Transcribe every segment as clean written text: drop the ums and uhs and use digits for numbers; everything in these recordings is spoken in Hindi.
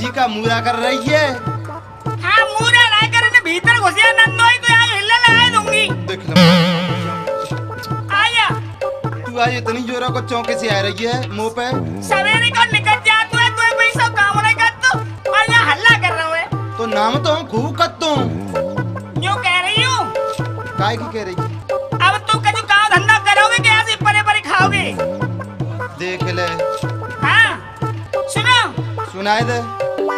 जी का मूरा कर रही है। हाँ, मूरा ना करने भीतर घुसिया नंद होई तो आज हिलने लगा दूंगी। देख ले आया तू आज इतनी जोरा को चौके से आ रही है मुंह पे। सवेरे को निकल जा तू है, तू पैसा काम नहीं कर तू और यहां हल्ला कर रहा है। तो नाम तो खूब कत तू क्यों कह रही हूं? काय की कह रही? अब तू कछु काम धंधा करोगे कि ऐसे परे-परे खाओगे? देख ले। हाँ सुनो, सुनाए दे।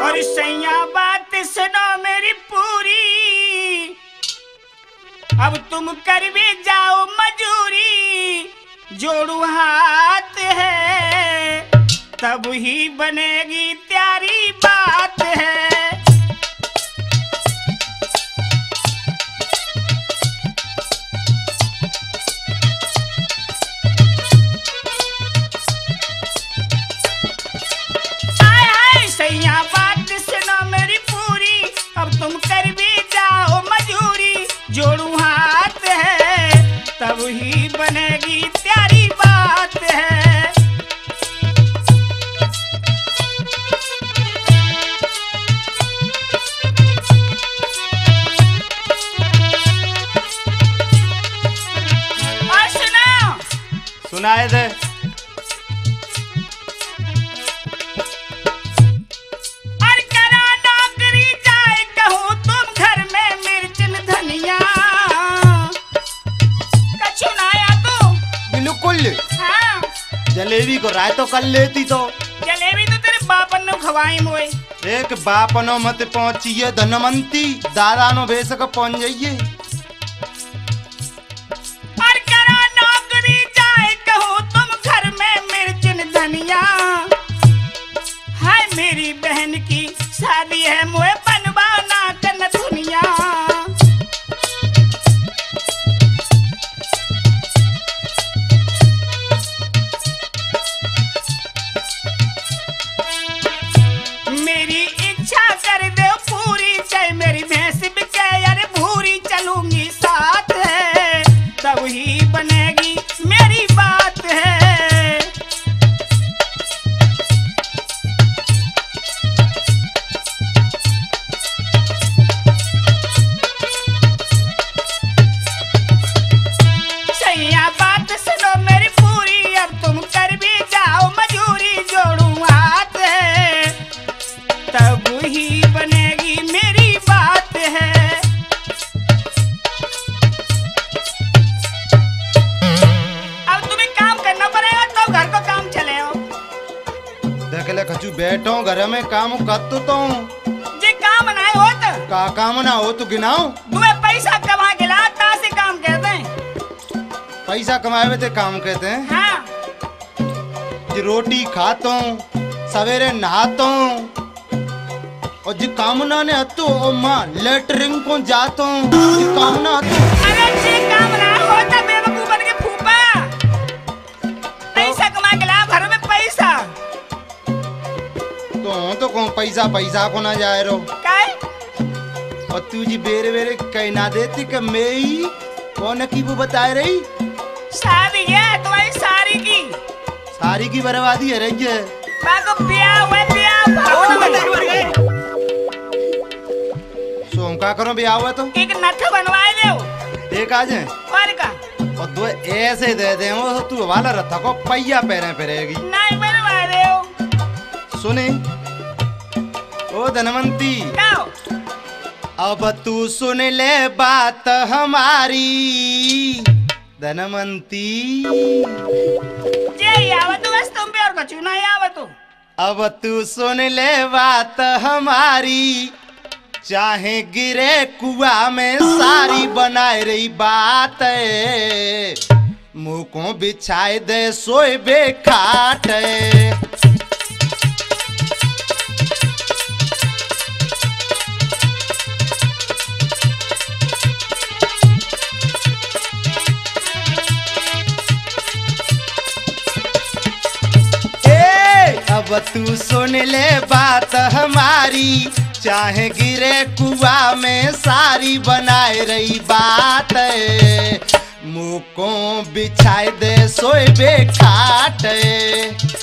और सैया बात सुनो मेरी पूरी, अब तुम कर भी जाओ मजूरी, जोड़ू हाथ है तब ही बनेगी प्यारी बात है। तुम कर भी जाओ मजूरी, जोड़ू हाथ है तब ही बनेगी प्यारी बात है। और सुनाओ। सुनाए दे। जलेबी को राय तो कर लेती, तो जलेबी तो तेरे बापन ने खवाई मोए। एक बापनो मत पहुंचिए धनवंती, दादा नो भेस को पहुंच जाइए। और करा नौकरी जाए कहो तुम घर में मिर्चन धनिया, हाय मेरी बहन की शादी है मोए बनवा ना कन दुनिया। बैठो घर में काम कर तो जे काम ना हो तो का काम ना हो तो गिनाओ। तुम्हें पैसा कमा के लाता से काम कहते हैं, पैसा कमाए हुए काम कहते हैं। हाँ। जी रोटी खाता हूँ, सवेरे नहाता हूँ, और जी कामना ने हतो और माँ लेटरिंग को जाता हूँ। जी कामना हतो अरे जी काम ना होता बेवकूफ बन के फूफा पैसा कमा के ला घर में पैसा तो कौन पैसा पैसा को ना जाए रो काय? और तू जी बेरे बेरे कह ना देती कि मेरी कौन की वो बता रही शादी है तुम्हारी सारी की बर्बादी है रही है। सोम का करो ब्याह हुआ तो एक नथ बनवाए दो एक आज है और दो ऐसे दे दे वो तू वाला रथा को पहिया पैरे पेरेगी नहीं बनवा दे। सुने ओ धनवंती अब तू सुन ले बात हमारी धनवंती जे आवत बस तुम पे और कछु ना आवत। अब तू सुन ले बात हमारी, चाहे गिरे कुआ में सारी बनाए रही बात है, मुँह को बिछाए दे सोए बेखाट है। अब तू सुन ले बात हमारी, चाहे गिरे कुआ में सारी बनाए रही बात है, मुँह को बिछाए दे सोए बेखाट है।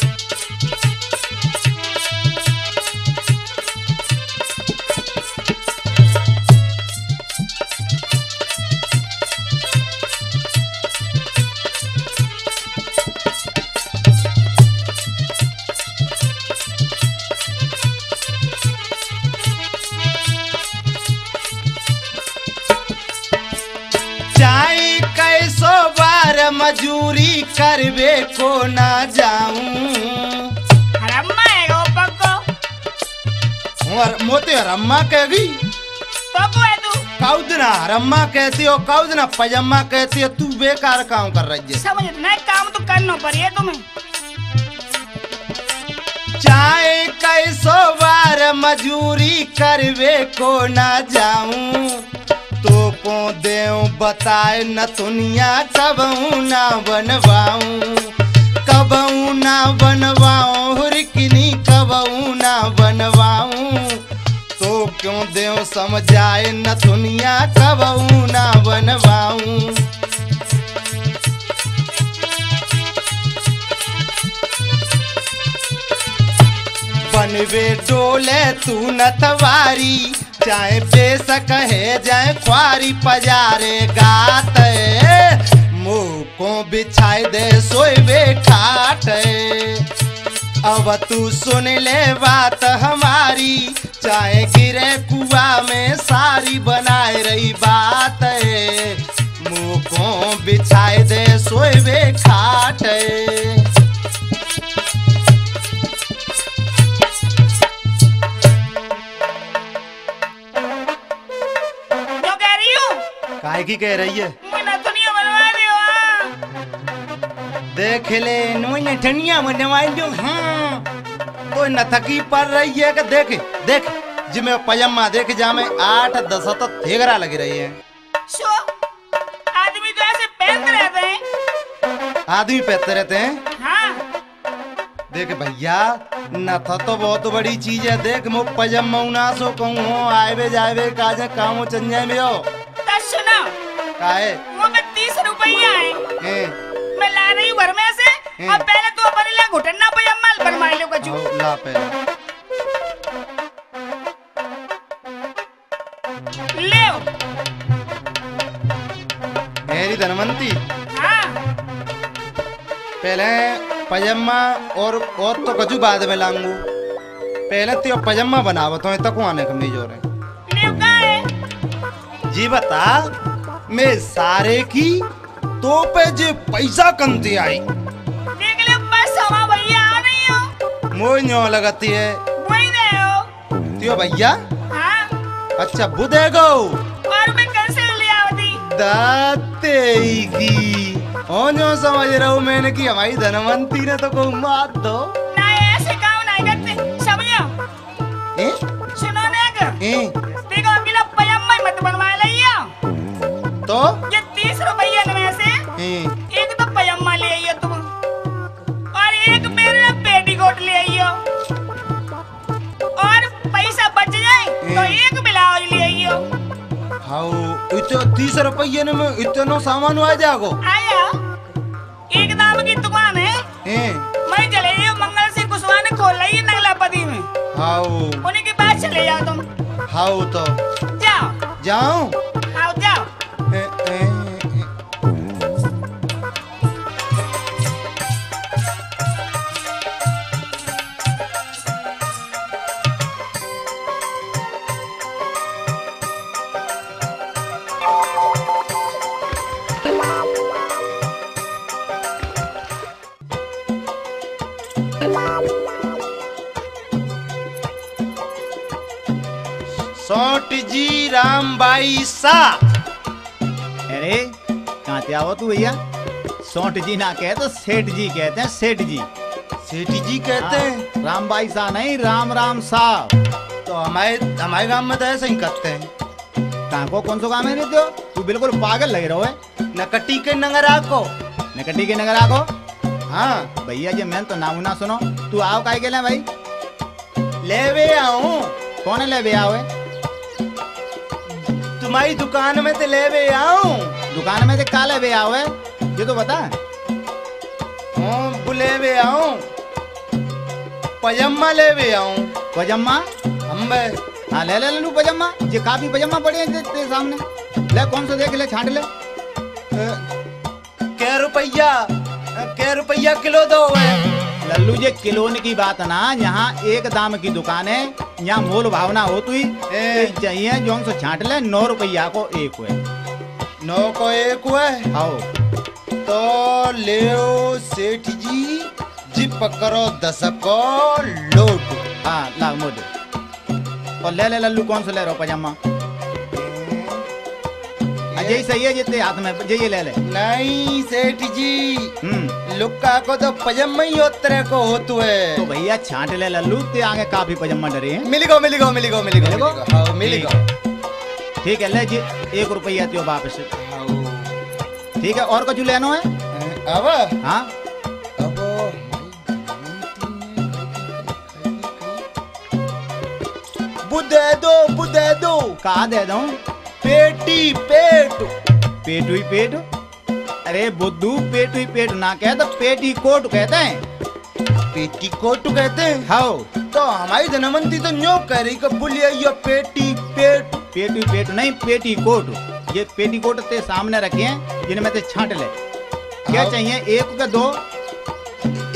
मजूरी करबे को ना जाऊं मोते हरम्मा कहवी काउदना हरम्मा कहती हो काउदना पजम्मा कहती हो तू बेकार काम कर रही है समझ नहीं काम तो करना पड़ेगा तुम्हें चाहे कैसो बार मजूरी करवे को ना जाऊं तो पौधे बताए न दुनिया सबू ना बनवाऊं कबू ना बनवाऊं हुरकिनी कबू ना बनवाऊं तो क्यों देव समझाए न दुनिया कबू ना बनवाऊं बनवे डोले तू न तवारी चाहे बेसक है जाए ख्वारी पजारे गाते मुँह को बिछाई दे सोए बे खाट अब तू सुन ले बात हमारी चाहे गिरे कुआ में सारी बनाए रही बात मुँह को बिछाई दे सोए बे खाट जो कह रही हूँ काहे की कह रही है देख ले नोइने ठनिया में नवाई जो हाँ कोई न थकी पड़ रही है कि देख देख जिमे पजम्मा देख जामे 8-10 तो थेगरा लग रही है शो आदमी तो ऐसे पहनते रहते हैं आदमी पहनते रहते हैं हाँ देख भैया न था तो बहुत बड़ी चीज है देख मो पजम्मा ना सो कहूँ हो आएबे जाएबे काजे कामो चंजाए में हो तस सुना काहे मो में 30 रुपया है मैं ला रही हूँ घर में से अब पहले तू अपने लिए घुटना पजामा बनवा लो कचू ला पहले ले मेरी धनवंती हाँ पहले पजामा और तो कचू बाद में लाऊंगू पहले तो पजामा बनावा तो इतना को आने कम नहीं जोर है ले क्या है जी बता मैं सारे की तो पे जे पैसा कंती आई देख ले बस हवा भैया आ नहीं हो मोई न्यो लगती है मोई दे हो त्यो भैया हां अच्छा बु दे गो और मैं कैसे ले आवती दातेगी ओ न्यो समझ रहा हूं मैंने कि हमारी धनवंती ने तो को मात दो ना ऐसे काम नहीं करते समझो ए सुनो ना ए देखो अकेला पजामा मत बनवा लिया तो ये 30 रुपया में से एक तो पजामा ले आइयो तुम और एक मेरा पेटीकोट ले आइयो और पैसा बच जाए तो एक ब्लाउज ले आइयो हाउ इतो 30 रुपये में इतना सामान आ जाएगा आया एक दाम की दुकान है मैं चले जाओ मंगल से कुशवाहा ने खोल ली नगलापति में हाउ उन्हीं के पास चले जाओ तुम हाउ तो जाओ जाओ हाउ जाओ सोट जी राम बाई सा अरे कहाँ ते आओ तू भैया सोट जी ना कहे तो सेठ जी कहते हैं सेठ जी सेठी जी कहते हैं राम बाई सा नहीं राम राम सा तो हमारे गांव में तो ऐसे ही करते हैं ताको कौन सो गांव में रहते हो तू बिल्कुल पागल लग रहा है नकटी के नगरा को नकटी के नगरा को हाँ भैया जी मैं तो नाम ना सुनो तू आओ काहे के ले भाई लेवे आऊं कौन लेवे आओ तुम्हारी दुकान में ते लेवे आऊं दुकान में ते का लेवे आओ ये तो बता ओ लेवे आऊं पजामा लेवे आऊं पजामा हम्बे हाँ ले ले लू पजामा ये काफी पजामा पड़े हैं तेरे सामने ले कौन सा देख ले छांट ले कै रुपया किलो दो है लल्लू जी किलोन की बात ना यहाँ एक दाम की दुकान है यहाँ मोल भावना होती चाहिए जो हमसे छाट ले 9 रुपया को एक हुए 9 को एक हुए आओ तो लेओ सेठ जी जिप करो दसको लोड। हाँ लाओ मोड और ले लल्लू कौन सा ले रहा पजामा यही सही है जितने हाथ में जय ले ले। नहीं सेठ जी लुक्का को तो पजामा ही उतरे को होतु है तो भैया छांट ले लल्लू ते आगे काफी पजामा डरे हैं। मिलेगो मिलेगो मिलेगो मिलेगो हां मिलेगो ठीक है ले जी 1 रुपया दियो वापस। ठीक है और कुछ लेना है अब? हाँ अब बुदे दो कहा दे दो पेटी पेट पेटू ही पेट। अरे बुद्धू पेटू ही पेट ना कहता पेटी कोट कहते हैं। पेटी कोट कहते हैं हाँ तो हमारी धनवंती तो न्यो कह रही कब बोलिए पेटी पेट पेटू पेट नहीं पेटी कोट। ये पेटी कोट ते सामने रखे हैं जिनमें ते छांट ले क्या चाहिए एक का दो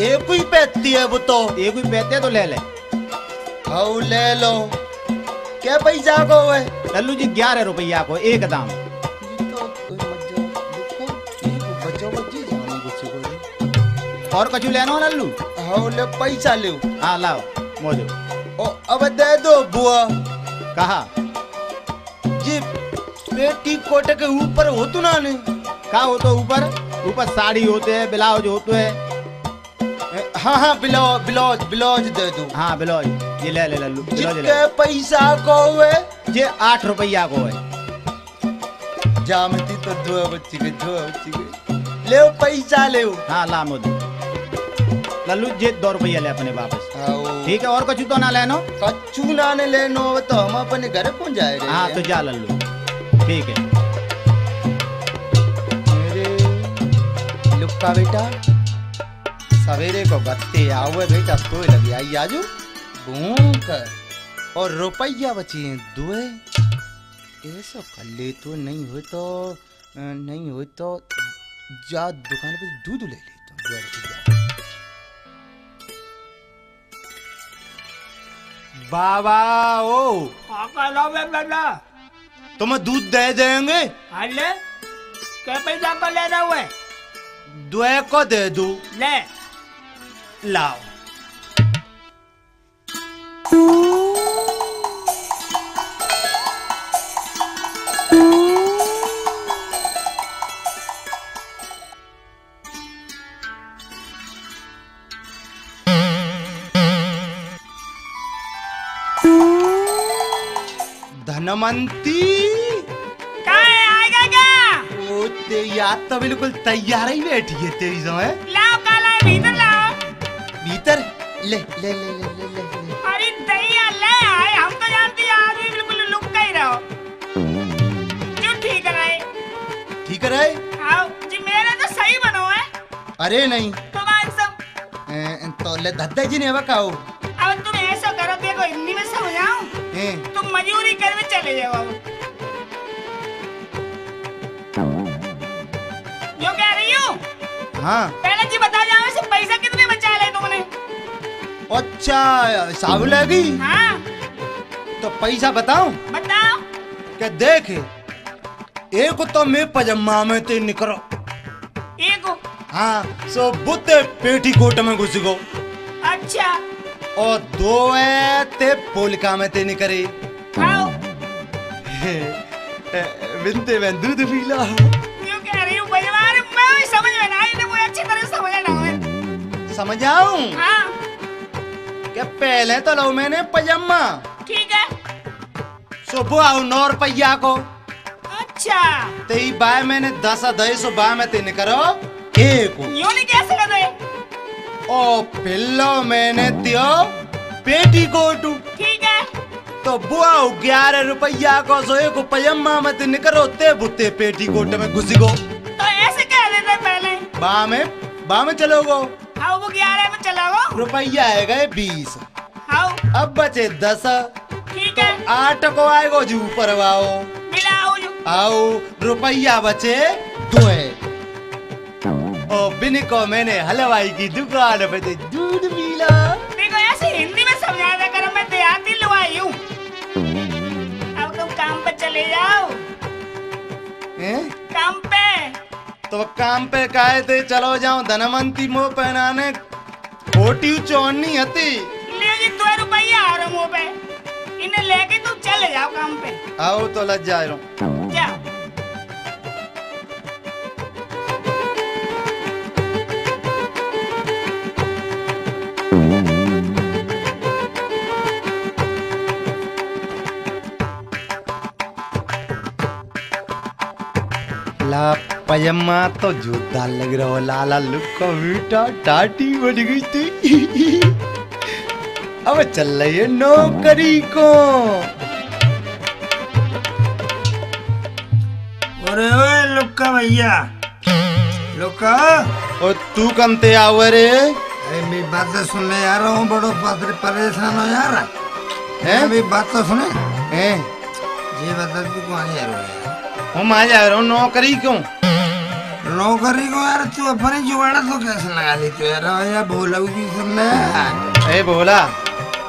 एक ही पैती है वो तो एक ही पैते तो ले ले हाँ ले लो क्या पैसा को है लल्लू जी 11 रुपया को एक दाम और कछु लेना लल्लू हाँ ले पैसा ले हाँ लाओ मोजो ओ अब दे दो बुआ कहा जी पेटी कोट के ऊपर हो तू ना नहीं कहा हो तो ऊपर ऊपर साड़ी होते है ब्लाउज होते है। हाँ हाँ ब्लाउज ब्लाउज ब्लाउज दे दो हाँ ब्लाउज ये ले ले लल्लू जितने पैसा को है ये 8 रुपया को है। जामती तो दो बच्ची के ले पैसा ले हाँ ला मोदी लल्लू ये 2 रुपया ले अपने वापस। ठीक है और कछु तो ना लेनो कछु ना ने लेनो तो हम अपने घर पहुंच जाएंगे। हाँ तो जा लल्लू ठीक है मेरे लुक्का बेटा सवेरे को गत्ते आओ बेटा सोए लगी आई आजू और रुपया बची दुए ऐसा कर ले तो नहीं हो तो जा दुकान पे दूध ले लेता बाबा ओ बेटा तुम्हें दूध दे देंगे क्या पैसा को लेना हुआ दुए को दे दू ले लाओ धनवंती आएगा क्या वो तेरी याद तो बिल्कुल तैयार ही बैठी है तेरी जो है लाओ काला भीतर लाओ भीतर ले ले ले ले ले, ले। अरे दया ले आए हम तो जानते हैं आदमी बिल्कुल लुक का ही रहो क्यों ठीक है आओ जी मेरा तो सही बनो है। अरे नहीं तुम्हारे सब तो ले धद्दा जी ने बताओ अब तुम ऐसा करो देखो हिंदी में समझ आओ तुम मजदूरी करके चले जाओ जो कह रही हूँ। हाँ पहले जी बता जाओ इसे पैसा कितने बचा ले तुमने? अच्छा साबुन लगी हाँ। तो पैसा बताओ क्या देखे एक तो मैं पजामा में ते निकलो एक हाँ सो बुते पेटी कोट में घुस गो अच्छा और दो है ते पोलका में ते निकले हाँ। विनते में दूध पीला क्यों कह रही हूँ मैं समझ में ना आई वो अच्छी तरह समझाऊं हाँ। क्या पहले तो लो मैंने पजामा ठीक है सुबह आओ 9 रुपया को अच्छा ते बाय मैंने 10 दई सुबह में तीन करो एक कैसे कर ओ पिल्लो मैंने दियो पेटी कोटू ठीक है तो बुआओ 11 रुपया को सो एक पजामा में तीन करो ते बुते पेटी कोट में घुसी गो तो ऐसे कह देते पहले बा में चलोगो हाँ वो 11 में चलाओ रुपया आएगा 20 हाँ। अब बचे 10 ठीक है तो 8 को आएगा जी ऊपर आओ रुपया बचे 2 और बिन को मैंने हलवाई की दुकान पे दूध मिला देखो ऐसे हिंदी में समझा दे करो मैं देहाती लुआई हूँ। अब तुम काम पे चले जाओ काम पे तो काम पे काहे ते चलो जाऊं धनवंती मो पहनाने होटी चौनी हती ले जी 2 रुपया और मो पे इन्हें लेके तू चले जाओ काम पे आओ तो लग जा रहा हूं जा पयम्मा तो जोरदार लग रहा हो लाला लुक का बेटा टाटी बन गई थी अब चल रही है नौकरी को। अरे ओए लुक्का भैया लुक्का और तू कंते आवे रे। अरे मेरी बात तो सुनने आ रहा हूँ बड़ो परेशान हो यार है मेरी बात तो सुने हैं जी बता तू कहाँ जा रहा है हम आ जा रहा हूँ नौकरी क्यों नौकरी को यार तू अपने जुगाड़ा तो कैसे लगा लेते यार भोला भी सुनना ए भोला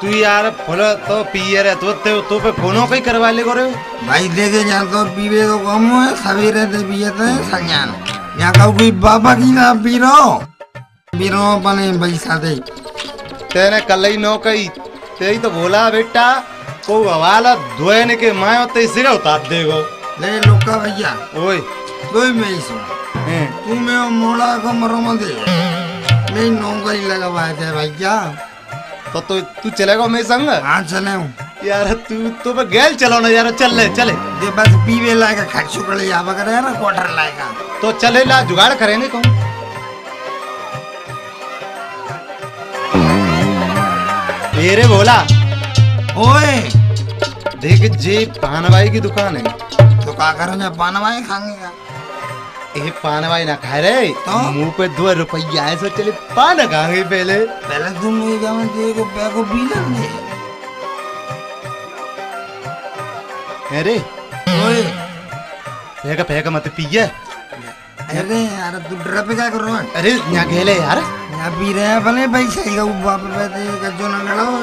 तू यार फल तो पिए रहे तो पे फोनों कहीं करवा ले गोरे भाई देखे जान तो पीवे तो कम है सवेरे तो पिए तो संज्ञान यहाँ का कोई बाबा की ना पीरो अपने पैसा दे तेरे कल ही नौकरी तेरी तो भोला बेटा को हवाला धोने के मायो ते सिर उतार देगो ले लुका भैया ओए दो में ही सुन तू मैं मोड़ा को मरो मत दे मैं नौकरी लगवाए थे भैया तो तू चलेगा मेरे संग हाँ चले यार तू तो गैल चलो ना यार चल ले चले ये बस पीवे लाएगा खर्च कर आवा करे यार क्वार्टर लाएगा तो चले ला जुगाड़ करेंगे कौन मेरे बोला ओए देख जी पानवाई की दुकान है पानवाई खाएंगे ये पानवाई ना खा रहे तो मुंह पे 2 रुपया है सो चले पान खाएंगे पहले पहले तुम को दे अरे ओए फेंका फेंका मत पिए अरे यार तू डरा कर रहा है अरे यहाँ खेले यार यहाँ पी रहे हैं भले पैसे जो ना लड़ाओ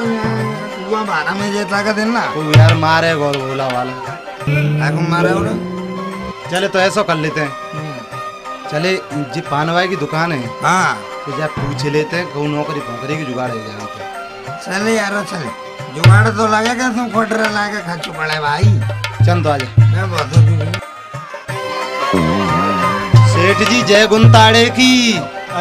भाड़ा में देता का देना यार मारे गौर भोला वाला चले तो ऐसा कर लेते हैं चले जी पानवाई की दुकान है हाँ तो जा पूछ लेते हैं कौन नौकरी फोकरी की जुगाड़ चले यार चले जुगाड़ तो लगेगा तुम खोटरा लाके खर्च पड़े भाई चंद तो आ जा सेठ जी जय गुंताड़े की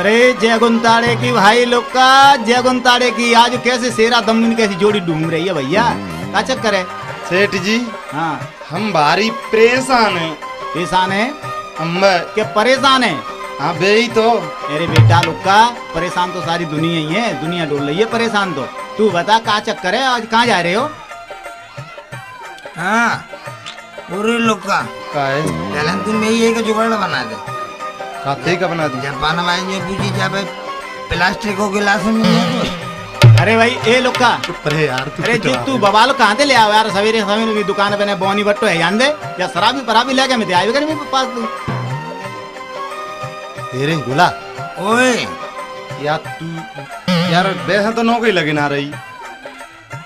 अरे जय गुंताड़े की भाई लोग का जय गुंताड़े की आज कैसे शेरा दमन कैसी जोड़ी ढूंढ रही है भैया क्या चक्कर है सेठ जी हाँ हम भारी परेशान है क्या परेशान है हाँ बेई तो अरे बेटा लुक्का परेशान तो सारी दुनिया ही है दुनिया डोल रही है परेशान तो तू बता क्या चक्कर है आज कहाँ जा रहे हो हाँ पूरे लुक्का पहले तुम यही है जुगाड़ बना दे काफी का बना दे पान वाइन पूछी जाए प्लास्टिक को गिलास में अरे भाई ए लुक्का अरे यार अरे जी तू बवाल कहाँ से ले आओ यार सवेरे सवेरे मेरी दुकान पे ने बोनी बट्टो है जान दे या शराबी पराबी लेके मैं आएगा नहीं मेरे पास तू तेरे बोला ओए यार तू यार वैसा तो नौकरी लगी ना रही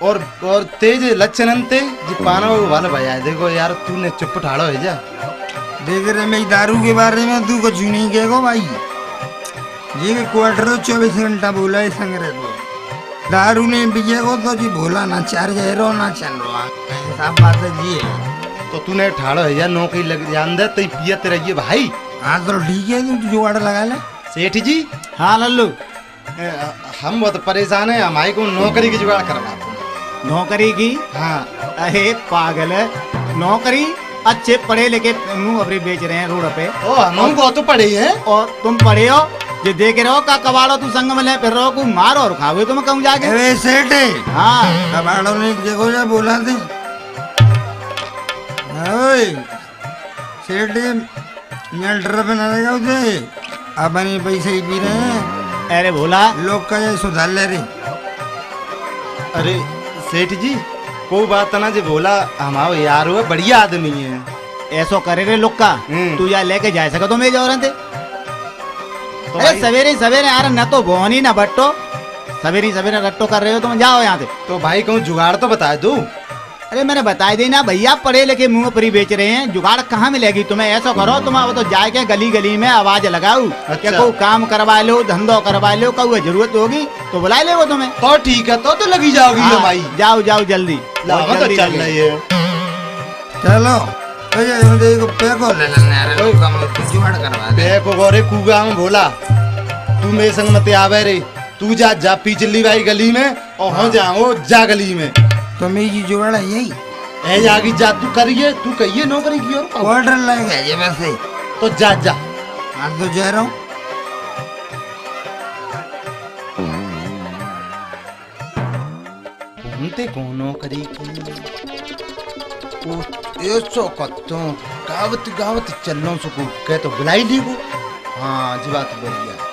और तेज लक्षण अंते जी पाना वाला भाई आए देखो यार तूने चुप ठाड़ो है जा देख रहे मैं दारू के बारे में तू कुछ नहीं कहेगा भाई ये क्वार्टर 24 घंटा बोला है संग रहे दारू ने बीजे को तो जी भोला ना चार जहरो ना चल रहा बात जी तो तूने ठाड़ो है यार नौकरी लग जान दे तो पिया तेरा ये भाई हाँ तो ठीक है तू जुगाड़ लगा ले सेठ जी हाँ लल्लू हम बहुत परेशान है हमारे को नौकरी की जुगाड़ करवा नौकरी की हाँ अरे पागल है नौकरी अच्छे पढ़े लेके अपने बेच रहे हैं रोड पे ओ हमको तो पढ़े है और तुम पढ़े हो ये देख रहो का कबाड़ो तू संग में ले फिर रहो को मारो और खाओ तुम कहूँ जाके अरे सेठ हाँ कबाड़ो ने देखो जा बोला थी सेठ यहाँ डर पे ना लगा उसे अपने पैसे ही पी रहे हैं अरे भोला लोग का सुधार ले रही अरे सेठ जी कोई बात ना जी भोला हमारे यार हुए बढ़िया आदमी है ऐसा करे रे लोग का तू यहाँ लेके जा सका तो मैं जा रहे थे तो अरे सवेरे सवेरे यार ना तो बोनी ना बट्टो सवेरे सवेरे रट्टो कर रहे हो तुम जाओ यहाँ से तो भाई कहूँ जुगाड़ तो बता दू अरे मैंने बताया देना भैया, पढ़े लिखे मुँह परी बेच रहे हैं, जुगाड़ कहाँ मिलेगी तुम्हें। ऐसा करो तुम वो तो जाए के गली गली में आवाज लगाओ। अच्छा। को काम करवा लो, धंधा करवा लो, कोई जरूरत होगी तो बुला ले वो तुम्हें। तो ठीक है, तो लगी जाओगी। हाँ, भाई जाओ जाओ जल्दी, चलो कूगा में भोला तू मेरे संग मत आवे रे, तू जा पिछली भाई गली में और हम जाओ जा गली में। तो मेरी जोड़ है यही ऐ जागी जा, तू करिए तू कहिए नौकरी की और ऑर्डर लाएगा ये वैसे तो जा आज तो जा रहा हूँ। घूमते को नौकरी की ओ सो कत्तों गावत गावत चलो सुकून कह तो बुलाई ली वो। हाँ जी बात बढ़िया।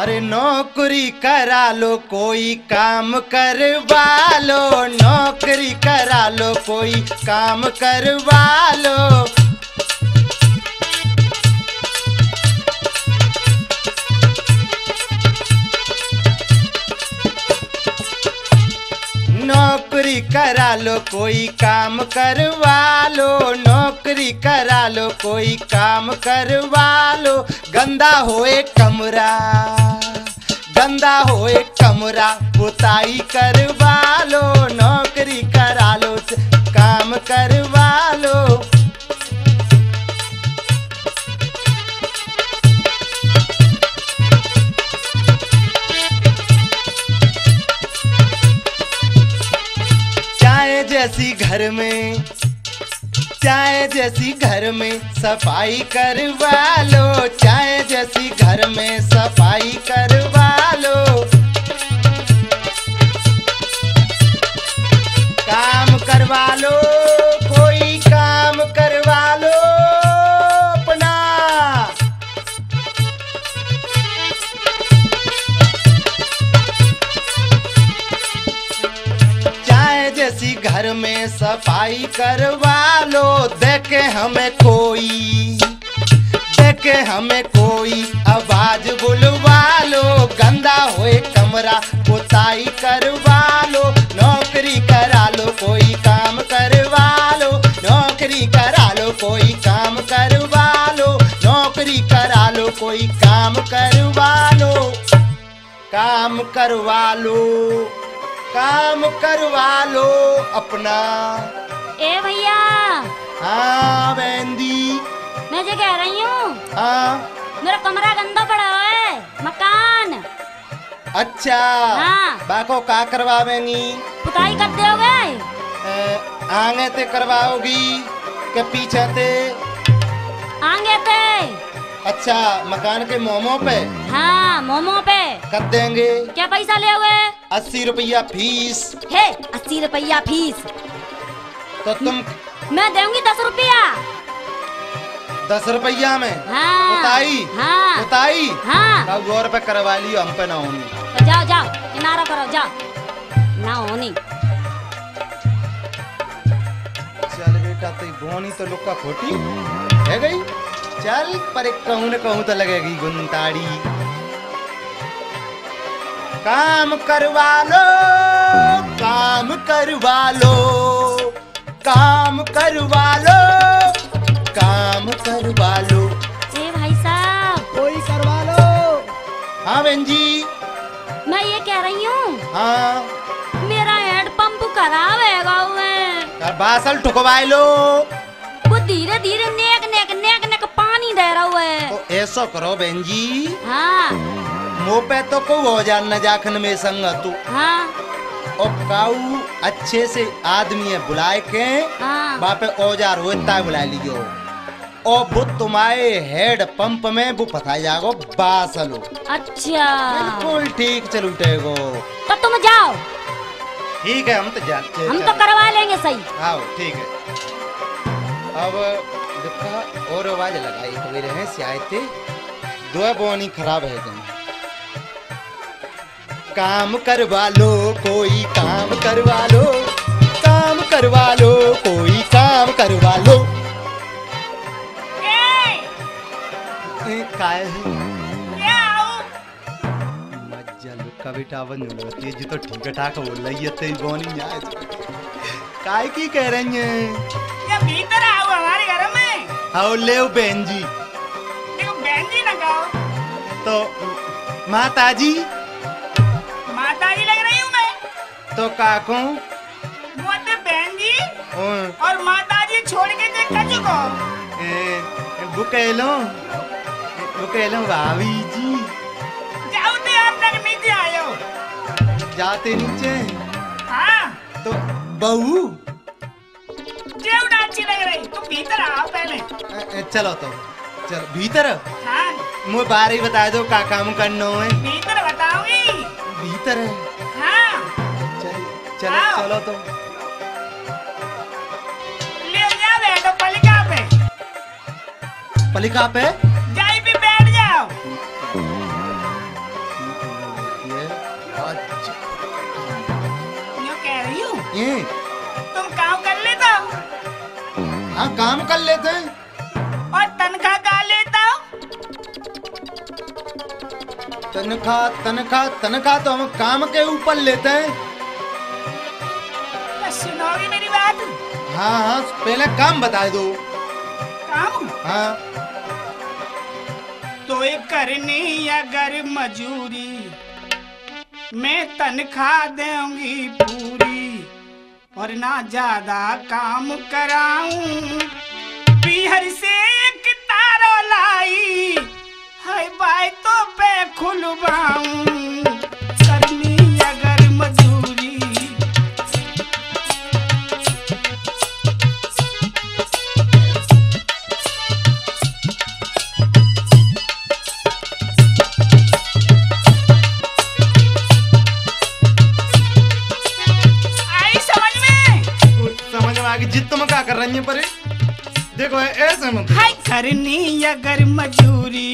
अरे नौकरी करा लो, कोई काम करवा लो, नौकरी करा लो, कोई काम करवा लो। नौकरी करा लो, कोई काम करवा लो, नौकरी करा लो, कोई काम करवा लो। गंदा होए कमरा, गंदा होए कमरा, पुताई करवा लो, नौकरी करा लो, काम करवा लो। चाय जैसी घर में सफाई करवा लो, चाय जैसी घर में सफाई करवा लो। काम करवा लो, कोई काम करवा लो अपना। चाय जैसी घर में सफाई करवा लो, देखे हमें कोई, देखे हमें कोई आवाज बुलवा लो। गंदा होए कमरा, पुताई करवा लो, नौकरी करा लो, कोई काम करवा लो, नौकरी करा लो, कोई काम करवा लो, नौकरी करा लो, कोई काम करवा लो, काम करवा लो, काम करवा लो अपना। ए भैया। हाँ बहनदी, मैं जो कह रही हूँ। हाँ। मेरा कमरा गंदा पड़ा है, मकान। अच्छा। हाँ। बाको का करवावेंगी? पुताई कर दोगे? आगे ते करवाओगी के पीछे ते? आगे ते। अच्छा, मकान के मोमो पे? हाँ, मोमो पे कर देंगे। क्या पैसा ले हुए? 80 रुपया फीस है। 80 रुपया फीस तो तुम? मैं दूंगी 10 रुपया। 10 रुपया में? हाँ। पुताई? हाँ। पुताई? हाँ। 2 रुपये करवा लियो, हम पे ना होनी। तो जाओ जाओ, किनारा करो, जाओ ना होनी। चल बेटा, तो बोनी तो लुका खोटी है गई। चल पर एक कहूँ न कहूँ तो लगेगी गुंताड़ी। काम करवा लो, काम करवा लो, काम करवा लो, काम करवा लो। ए भाई साहब, कोई करवा लो। हाँ बहन जी, मैं ये कह रही हूँ। हाँ। मेरा हेड पंप खराब है गाँव में। बासल ठुकवा लो। वो धीरे धीरे नेक नेक नेक नेक पानी दे रहा है। तो ऐसा करो बहन जी। हाँ। मुँह पे तो को हो जाना जाखन में संग तू। हाँ। काऊ अच्छे से आदमी बुलाए के वहाँ पे औजार होता बुला लियो, और वो तुम्हारे हेड पंप में वो पता जागो बासलो। अच्छा, बिल्कुल ठीक। चल उठेगो तो तुम जाओ। ठीक है, हम तो जाते, हम तो करवा लेंगे। सही। हाँ ठीक है। अब देखा और आवाज लगाई तो मेरे हैं सियाते दो बोनी खराब है तुम। काम करवा लो, कोई काम करवा लो, काम करवा लो, कोई काम करवा लो। ए! ए, मत जलो। कभी टावन जुड़ती है जी तो ठीक ठाक हो रही है तेरी बोनी जाए काय की कह रही हैं ये भीतर आओ हमारे घर में आओ ले ओ बहन जी देखो बहन जी ना कहो तो माताजी लग रही हूँ मैं तो काकू वो तो बहन जी और माताजी छोड़ के जे कछु को बुकेलों भाभी जी जाओ तो आप तक नीचे आयो जाते नीचे हाँ तो बहू जेवड़ा अच्छी लग रही तुम भीतर आओ पहले चलो तो चलो भीतर हाँ मुझे बारी बता दो क्या काम करना है भीतर बताओगी भीतर है हाँ चलो चलो चलो तो ले जाओ बैठो पलिका पे जाई भी बैठ जाओ यूँ कह रही हूँ ये तुम काम कर लेता हो हाँ काम कर लेते हैं और तनखा का लेता हो तनखा तो हम काम के ऊपर लेते हैं सुनोगी मेरी बात हाँ हाँ पहले काम बता दो काम हाँ तो ये करने अगर मजूरी मैं तनखा दूंगी पूरी और ना ज्यादा काम कराऊं पीहर से एक तारो लाई हाय बाय तो पे खुलवाऊं करनी अगर मजूरी कर रही है परे देखो ऐसे मत हाय करनी अगर मजूरी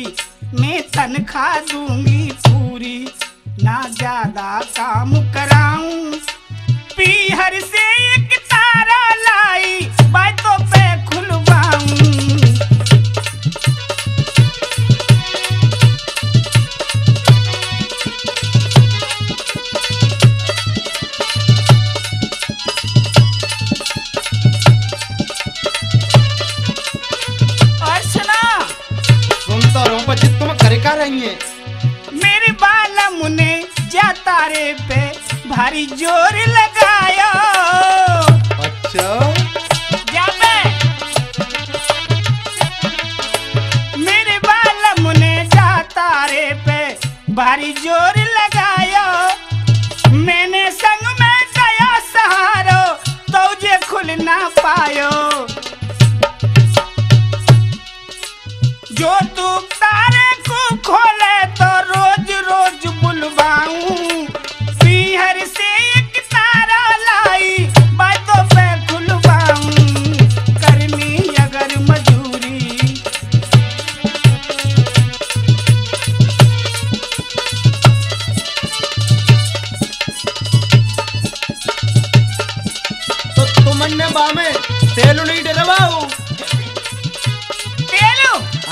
मैं तनखा दूंगी पूरी ना ज्यादा काम कराऊं पीहर से एक तारा लाई बातों पे खुलवाऊं मेरे बाला मुने जा तारे पे भारी जोर लगाया अच्छा मेरे बाला मुने जा तारे पे भारी जोर लगाया मैंने संग में गया सहारो तो जे खुल ना पायो जो तू तारे को खोले तो रोज रोज बुलवाऊं पीहर से एक तारा लाई बातों पे खुलवाऊं करनी अगर मजूरी तो तुमने बामे तेल नहीं डलवाओ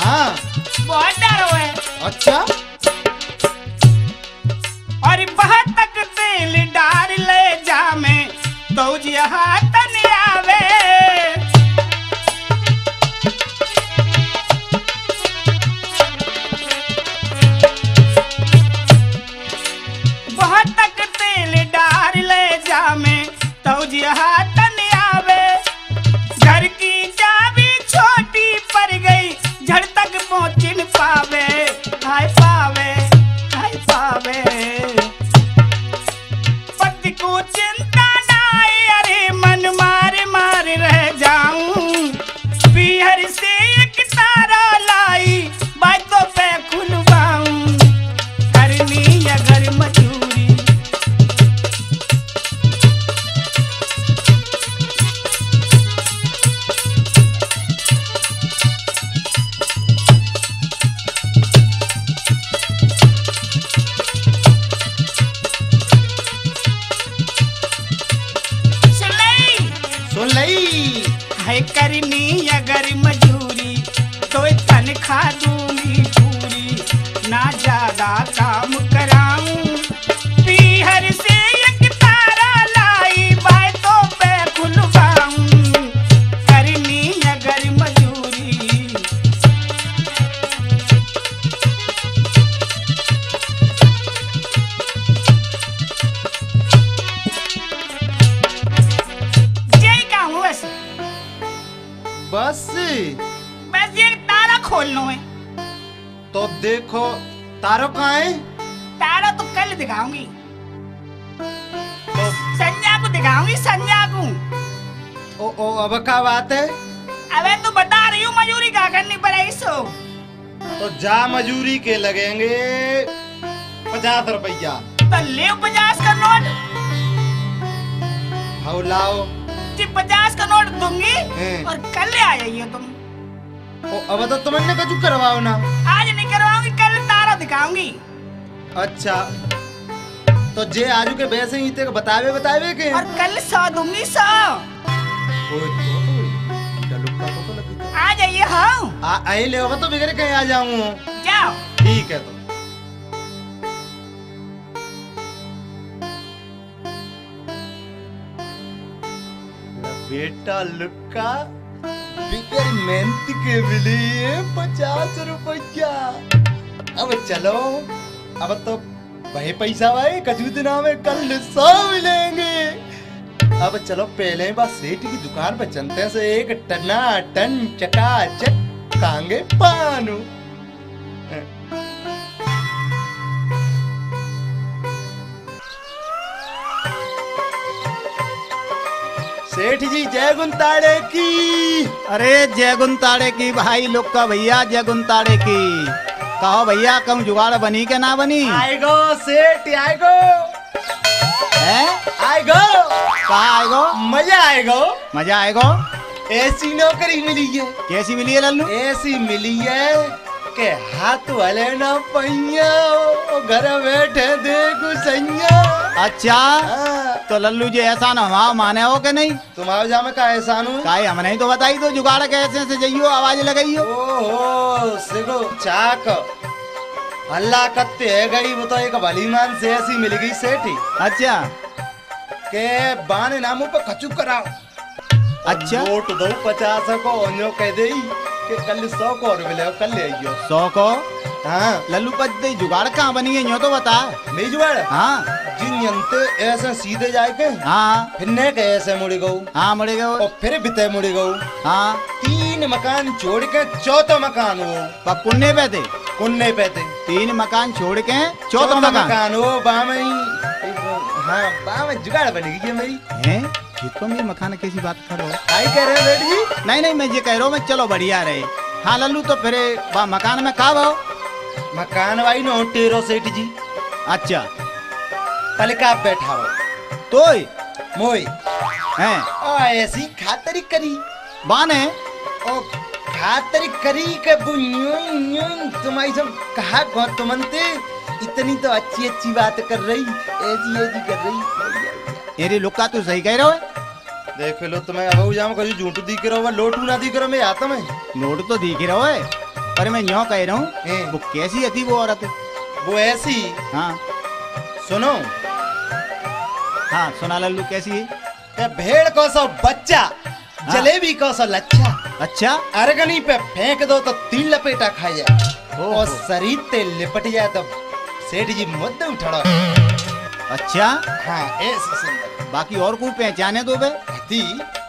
हाँ बहुत डरो है अच्छा और बहा तक तेल डार ले जा में तो यहाँ तन आवे बहा तक तेल डार ले जा में तो यहाँ तन आवे घर की चाबी छोटी पड़ गई झड़ तक पहुँचिन पावे हाय पावे हाय पावे पति को चिंता ना आए अरे मन मार मार रह जाऊं पीहर से एक तारा लाई बातों पे खुलवाऊं करनी अगर मजूरी करनी अगर मजूरी तो तनखा दूंगी पूरी ना ज्यादा काम कराऊं हुई? बस ये तारा खोलना है। तो देखो तारो कहाँ है? तारा तो कल दिखाऊंगी, तो संजय को दिखाऊंगी, संजय को। ओ अब क्या बात है? अबे तो बता रही हूँ मजूरी क्या करनी पड़ेगी। सो तो जा, मजूरी के लगेंगे 50 रुपया। तो ले 50 का नोट। हाँ लाओ जी, 50 का नोट दूंगी और कल ले आ जाइए तुम। ओ अब तो तुमने कुछ करवाओ ना। आज नहीं करवाऊंगी, कल तारा दिखाऊंगी। अच्छा तो जे आजू के वैसे ही तेरे बतावे बतावे के, और कल 100 दूंगी 100। आ जाइए। हाँ आई ले होगा तो बिगड़ कहीं आ जाऊँ। जाओ ठीक है। तो बेटा लुक्का बिगर मेहनत के मिली 50 रुपया। अब चलो, अब तो भाई पैसा भाई कचू दिन में कल 100 मिलेंगे। अब चलो पहले बार सेठ की दुकान पर चलते हैं, से एक टना टन चका चक कांगे पानू। सेठ जी जय गुंताड़े की। अरे जय गुंताड़े की भाई लोग का भैया, जय गुंताड़े की। कहो भैया कम जुगाड़ बनी के ना बनी? आएगो सेठ आएगो। हैं आएगो? कहाँ आएगो? मजा आएगो। मजा आएगो? ऐसी नौकरी मिली है। कैसी मिली है लल्लू? ऐसी मिली है के हाथ वाले ना पैया, घर बैठे देखो सैया। अच्छा तो लल्लू जी एहसान हमारा माने हो के नहीं? तुम्हारे जामे का एहसान हुआ? काहे हमने ही तो बताई तो जुगाड़ कैसे से जइयो, आवाज लगाइयो। ओहो सिगो चाक अल्लाह कत्ते है गई, वो तो एक भलीमान से ऐसी मिल गई सेठी। अच्छा के बाने नामों पर खचुप कराओ। अच्छा वोट दो 50 को, ओंजो कह दे के कल 100 को और मिले, कल ले आइयो 100 को। हाँ लल्लू पद जुगाड़ कहाँ बनी है? यो तो बता। नहीं जुगाड़ हाँ ऐसे सीधे जाए के। हाँ फिर ने के ऐसे मुड़ी गऊ। हाँ मुड़ी गऊ और फिर बिते मुड़ी गऊ। हाँ 3 मकान छोड़ के 4था मकान वो कुन्ने पे थे। कुन्ने पे थे 3 मकान छोड़ के 4था मकान वो बाम। हाँ बाम जुगाड़ बनेगी ये मेरी है। तुम ये मकान कैसी बात करो? आई कह रहे हो बेटी? नहीं नहीं मैं ये कह रहा हूँ मैं चलो बढ़िया रहे। हाँ लल्लू तो फिर मकान में का भाव? मकान भाई नो टेरो सेठ जी। अच्छा पलका बैठाओ तो मोई हैं और ऐसी खातरी करी बाने और खातरी करी के तुम्हारी सब कहा तुमनते इतनी तो अच्छी अच्छी बात कर रही, ऐसी कर रही। अरे लुक्का तू सही कह रहा है। देख लो तुम्हें अब जाम कहीं झूठ दिख रहा हो, लोटू ना दिख रहा। मैं आता मैं लोट तो दिख रहा है, पर मैं यो कह रहा हूँ वो कैसी अति वो औरत? वो ऐसी। हाँ सुनो। हाँ सुना लल्लू कैसी है? भेड़ को सो बच्चा। हाँ? जलेबी को सो लच्छा। अच्छा अरगनी पे फेंक दो तो 3 लपेटा खा जाए और शरीर ते लिपट जाए तो सेठ जी मुद्दे उठा। अच्छा हाँ ऐसी सुंदर। बाकी और को पहचाने दो बे हती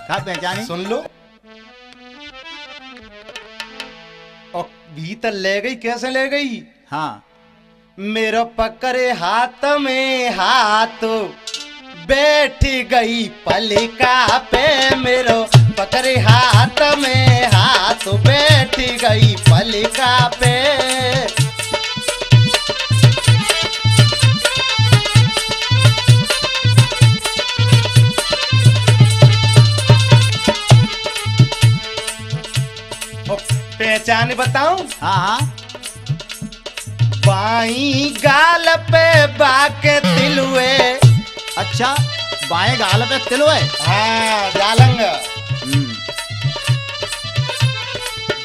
का पहचाने। सुन लो और भीतर ले गई। कैसे ले गई? हाँ मेरो पकड़े हाथ में हाथ बैठ गई पलका पे, मेरो पकड़े हाथ में हाथ बैठ गई पलका पे। पहचान बताऊं? हाँ हाँ बाई गाल पे बाके तिलुए। अच्छा बाएं गाल पे तिलुए। हाँ गालंग।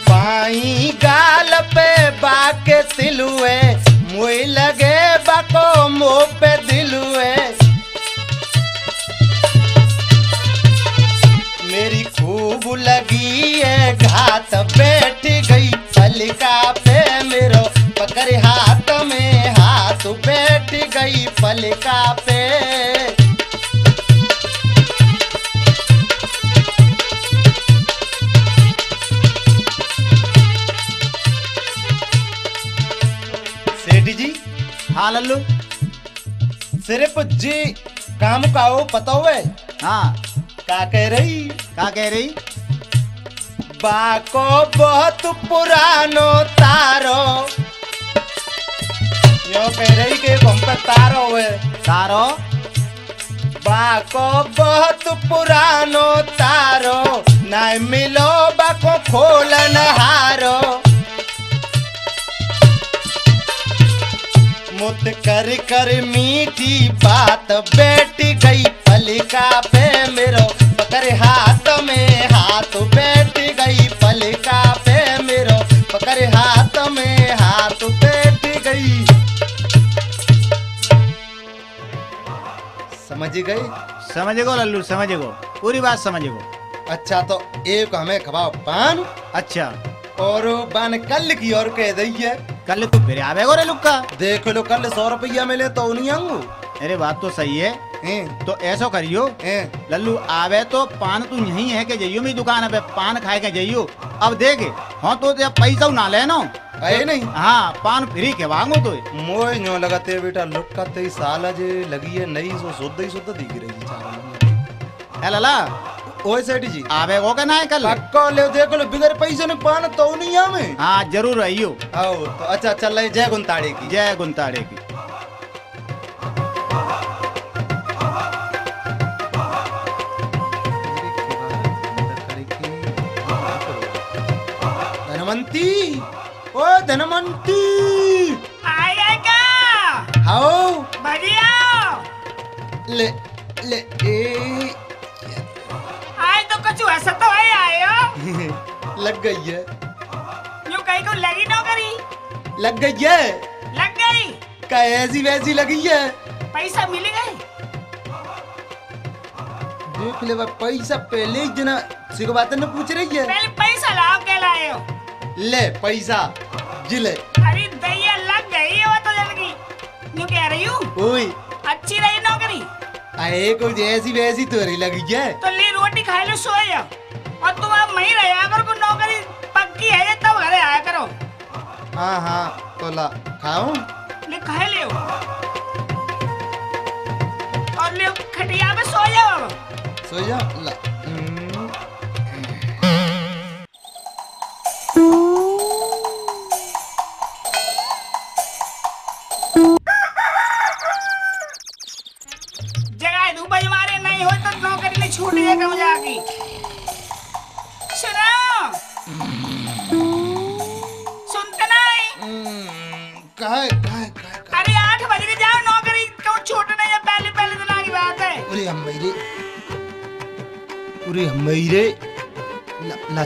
बाई गाल पे बाके तिलुए मुई लगे बाको मो पे दिलुए। मेरी खूब लगी है घात बैठ गई पलका पे, मेरो पकड़े हाथ में हाथ बैठ गई पलका पे। हाँ लल्लू, सिर्फ जी काम का हो पता हुए। हाँ का कह रही बाको बहुत पुरानो तारो यो कह रही के हम पे तारो हुए तारो बाको बहुत पुरानो तारो नाय मिलो बाको खोलन हारो मुत कर कर मीठी बात बैठी गई पलका पे मेरो पकड़ हाथ में हाथ बैठी गई पलका पे मेरो पकड़ हाथ में हाथ बैठी गई समझ गई लल्लू समझेगो पूरी बात समझेगो। अच्छा तो एक हमें खवाओ पान। अच्छा और बन कल की ओर कह दइए कल तो फिर आवेगो रे लुक्का देखो लो कल 100 रुपया मिले तो नहीं आऊंगू। अरे बात तो सही है तो ऐसा करियो लल्लू आवे तो पान तू यही है के जइयो मेरी दुकान पे पान खाए के जइयो। अब देखे हाँ तो पैसा ना लेना तो, नहीं हाँ पान फ्री के मांगो तो मोए नो लगाते बेटा लुक्का तेई साल जे लगी है नहीं सो शुद्ध दिख रही लला ओए सेठ जी आवे वो कहना है कल पक्का ले देख लो बिगर पैसे ने पान तो नहीं आवे। हां जरूर आइयो आओ तो। अच्छा चल ले जय गुंताड़े की धनवंती ओ धनवंती आएगा आओ बढ़िया ले ले ए कछु ऐसा तो है आया लग गई है यूं कहीं को लगी ना करी लग गई का ऐसी वैसी लगी है पैसा मिल गए देख ले पैसा पहले ही जना सिको बात न पूछ रही है पहले पैसा लाओ के लाए हो ले पैसा जिले अरे दैया लग गई वो तो जल्दी यूं कह रही हूं ओए अच्छी रही नौकरी आए कोई ऐसी वैसी तो रही लगी है तो ले रोटी खा लो सोया और तुम आप वहीं रह आकर को नौकरी पक्की है तब घरे आया करो। हाँ हाँ तो ला खाओ ले खा ले और ले खटिया में सोया ला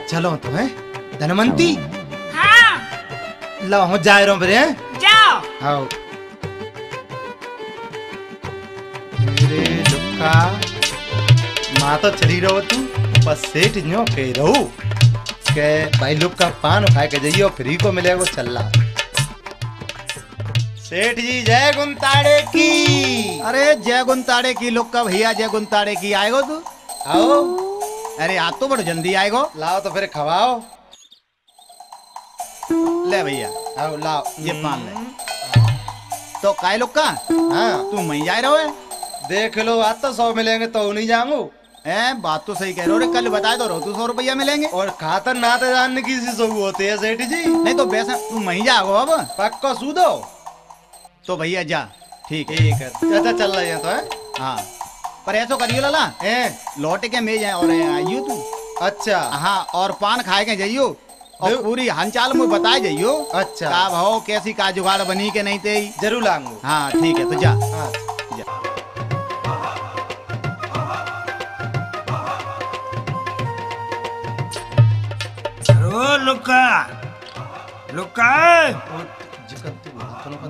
चलो तो है धनवंती हाँ लो हम जा रहे बरे जाओ आओ मेरे लुक्का माता चली रहो तू बस सेठ न्यो कह रहो के भाई लुक्का पान खा के जाइयो फ्री को मिलेगा चल्ला। सेठ जी जय गुंताड़े की। अरे जय गुंताड़े की लुक्का भैया जय गुंताड़े की आएगो तू आओ। अरे आप तो बड़ो जल्दी आएगो लाओ तो फिर खवाओ ले भैया आओ लाओ ये पान ले तो काय लुक्का हाँ तू मैं जा रहो है देख लो आज तो 100 मिलेंगे तो नहीं जाऊंगू। बात तो सही कह रहे हो रे कल बताए तो रहो तू 100 रुपया मिलेंगे और खातर नाते जानने की सो होते है सेठ जी नहीं तो वैसा तू मैं जाओ अब पक्का सूदो तो भैया जा ठीक है अच्छा चल रही है तो है हाँ पर ऐसा करियो लाला लौटे के मेज है और आइयो तू। अच्छा हाँ और पान खाए के जाइयो और पूरी हलचाल में बताए जाइयो। अच्छा का भाव कैसी का जुगाड़ बनी के नहीं तेरी जरूर लाऊंगा। हाँ ठीक है तो जा हाँ जा। लुक्का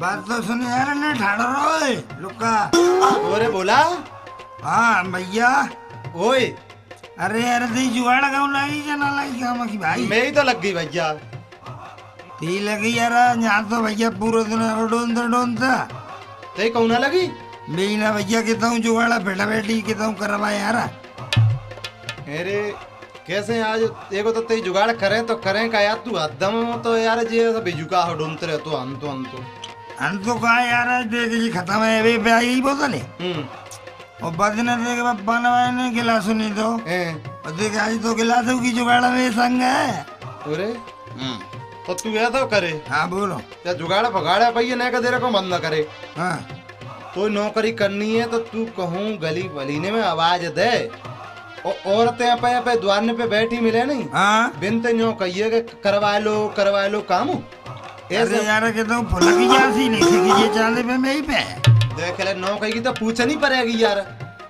बात तो सुन यार ने ठाड़ा रोए लुक्का तोरे बोला हाँ भैया ओए अरे यार जुगाड़ लगी जाना लगी भाई मेरी तो लग गई भैया ती लगी यार यहाँ तो भैया पूरा दिन डोनता ते कौन लगी मेरी ना भैया कहता हूँ जुगाड़ा बेटा बेटी कहता हूँ करवा यार। अरे कैसे आज देखो तो ते जुगाड़ करें तो करें का यार तू हदम तो यार जी बेजुका हो डोनते रहे तो हम तो हम तो कहा यार देख खत्म है अभी आई बोतल और बदने देख बनवाने गिलास नहीं तो देख आज तो गिलास की जुगाड़ में संग है अरे तो तू ऐसा करे हाँ बोलो क्या जुगाड़ भगाड़ा भैया नहीं कर दे रहा को मन ना करे हाँ तो नौकरी करनी है तो तू कहूँ गली वलीने में आवाज दे औरतें पे द्वारने पे बैठी मिले नहीं हाँ बिनते न्यो कहिए के करवा लो काम ऐसे यार के तो फुलकी जासी नहीं कि ये चाले पे मैं ही पे देख ले नो कहेगी तो पूछा नहीं पड़ेगी यार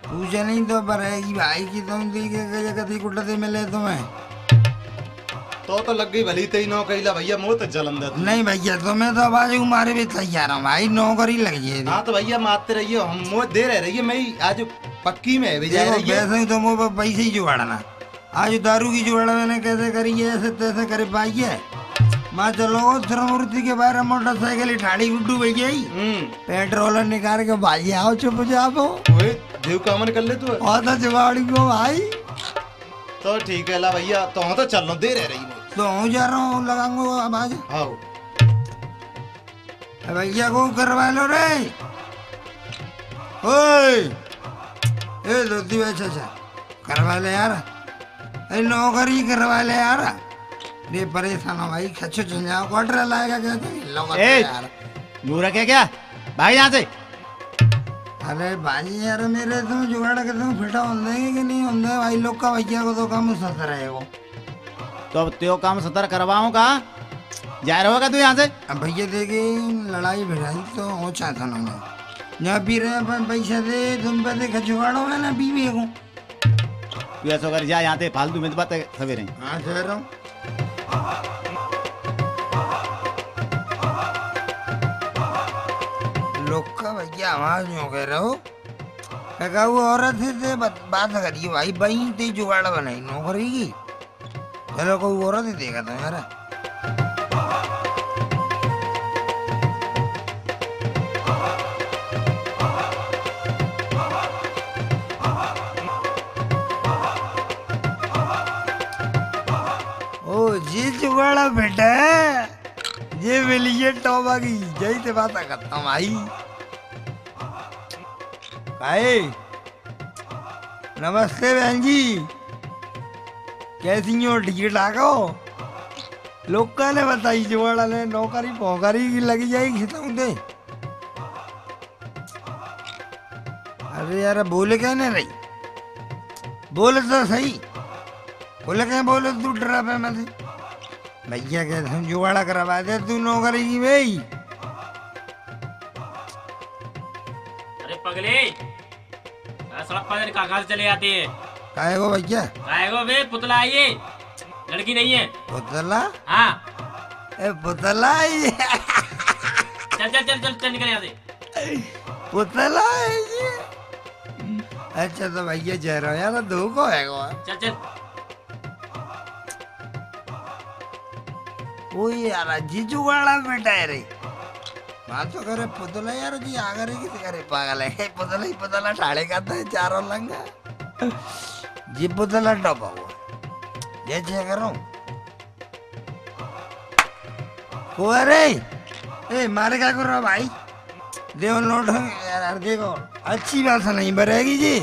पूछा नहीं तो पड़ेगी भाई की तुम दी के जगह कुटते मिले तुम्हें तो लग गई भली तेरी नौकरी ला भैया मुंह तक जलन दे नहीं भैया तो मैं तो आवाज मारे भी तैयार हूँ भाई नौकरी लग जाए हाँ तो भैया मारते रहिए हम मुँह दे रहे रहिए मैं आज पक्की में पैसे तो मुँह पर पैसे ही जुगाड़ना आज दारू की जुगाड़ मैंने कैसे करी है ऐसे तैसे करे पाइए माँ चलो त्रिमूर्ति के बारे में मोटरसाइकिल ठाड़ी गुड्डू भैया पेट्रोल निकाल के भाई आओ चुप जाओ देव कामन कर ले तू और जुगाड़ी को भाई तो ठीक है ला भैया तो चल लो दे रही तो जा रहा हूँ लगाऊंगा आवाज हाँ भैया को करवा लो रे ओए ए दोती अच्छा करवा ले यार अरे नौकरी करवा ले यार ये परेशान हो भाई खच्चो झंझाओ क्वार्टर लाएगा क्या तो यार दूर क्या क्या भाई यहाँ से अरे भाई यार मेरे तुम जुगाड़ करते तुम फिटा होंगे कि नहीं होंगे भाई लोग का भैया को तो काम सतर है वो तो अब त्यो काम सतर करवाऊँ का जा रहा होगा तू यहाँ से अब भैया देखे लड़ाई भिड़ाई तो हो चाहता ना जहाँ पी रहे अपन पैसा दे तुम पे देखा जुगाड़ो है ना पी भी हूँ तू ऐसा कर जा यहाँ से फालतू में तो बात सवेरे हाँ सवेरा लोका भैया आवाज क्यों कह रहे हो क्या वो औरत से बात करिए भाई भाई तेरी जुगाड़ बनाई नौकरी की चलो कोई औरत ही देखा था यार ओ जी जुगाड़ा बेटा ये मिलिए टोबा की यही से बात करता हूँ भाई भाई नमस्ते बहन जी कैसी हो ठीक ठाक हो लोग ने बताई जुगाड़ा ने नौकरी पोकरी की लगी जाएगी खिताऊ दे अरे यार बोले क्या नहीं रही बोले तो सही बोले क्या बोले तू डरा पे मैं भैया कहते हम जुगाड़ा करवा दे तू नौकरी की भाई अरे पगले सड़क पर कागज चले जाते हैं काएगो भैया काएगो बे पुतला आइए लड़की नहीं है पुतला हाँ ए पुतला आइए चल चल चल चल चल निकल यहाँ से पुतला आइए अच्छा तो भैया जा रहा यार धोखो है चल चल वो यार जी जुगाड़ा बेटा है रे बात तो करे पुतला यार जी आगे की करे पागल है पुतला ही पुतला ठाड़े करता है चारों लंगा जी पुतला टोपा हुआ ये क्या करो को अरे ए मारे क्या कर रहा भाई देव नोट यार देखो अच्छी बात नहीं बरेगी जी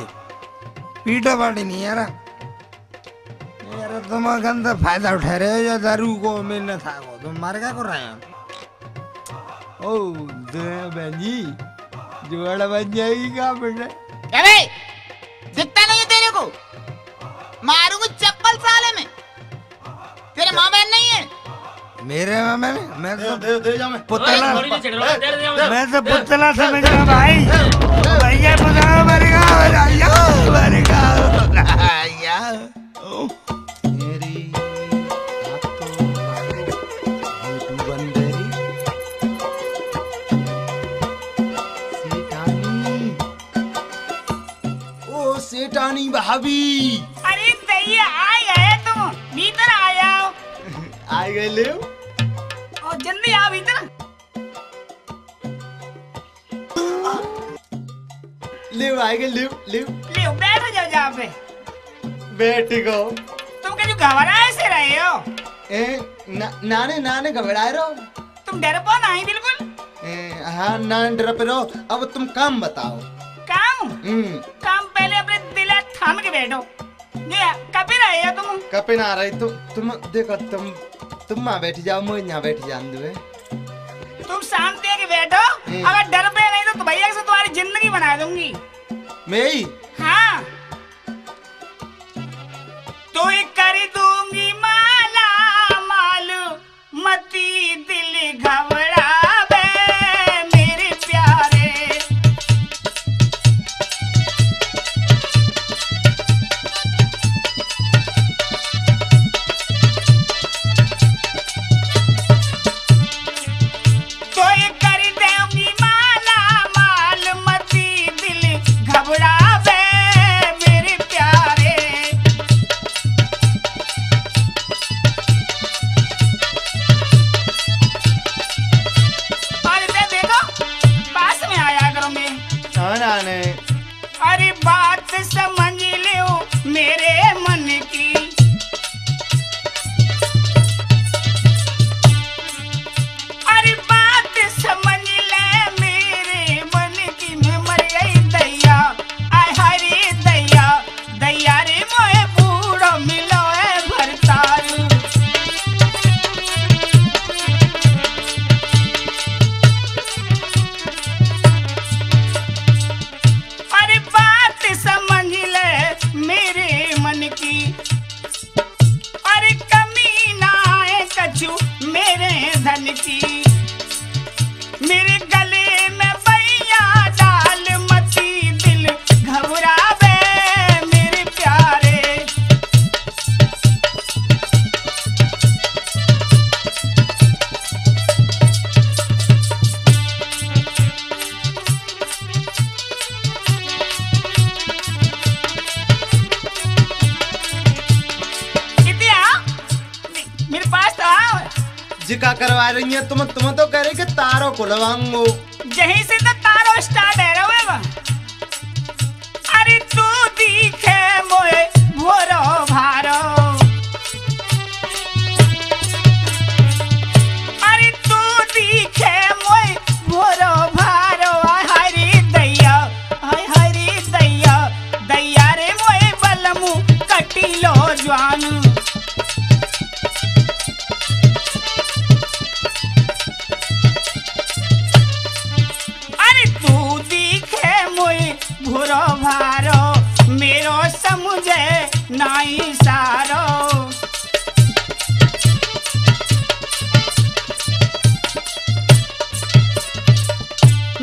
पीटो पाटी नहीं यार तुम गंदा फायदा उठा रहे हो या दारू को मिलना था को तुम मार क्या कर रहे हो ओ बहन जी जुगाड़ा बन जाएगी क्या बेटा अरे दिखता नहीं है तेरे को मारूंगा चप्पल साले में तेरे माँ बहन नहीं है मेरे माँ बहन मैं तो दे जाऊँ पुतला मैं तो पुतला समझ रहा भाई भैया पुतला मरेगा सेठानी भाभी अरे भैया आ गए तुम भीतर आ जाओ आ गए ले और जल्दी आ भीतर ले आ गए ले ले ले बैठ जाओ यहाँ पे बैठ गो तुम क्या जो घबराए से रहे हो ए नाने घबराए रहो तुम डरपोक नहीं बिल्कुल हाँ ना डर पे रहो। अब तुम काम बताओ। काम? काम पहले अपने दिल थाम के बैठो। कभी ना आए तुम। कभी ना आ रही तुम देखो तुम वहाँ बैठ जाओ, मैं यहाँ बैठ जान दूँ। तुम शांति के बैठो, अगर डर पे नहीं तो भैया से तुम्हारी जिंदगी बना दूंगी मैं। हाँ तो ही कर दूंगी माला माल मती दिल घबरा करवा रही है। तुम तो कह रही कि तारों को लगाऊंगो, यहीं से तो तारों स्टार्ट है रहा। अरे तू दिखे मोए भोरो भारो, अरे तू दिखे मोए भोरो भारो। हरी दैया दैया रे मोए बलमू कटीलो ज्वानू। मेरो समझे नाई सारो,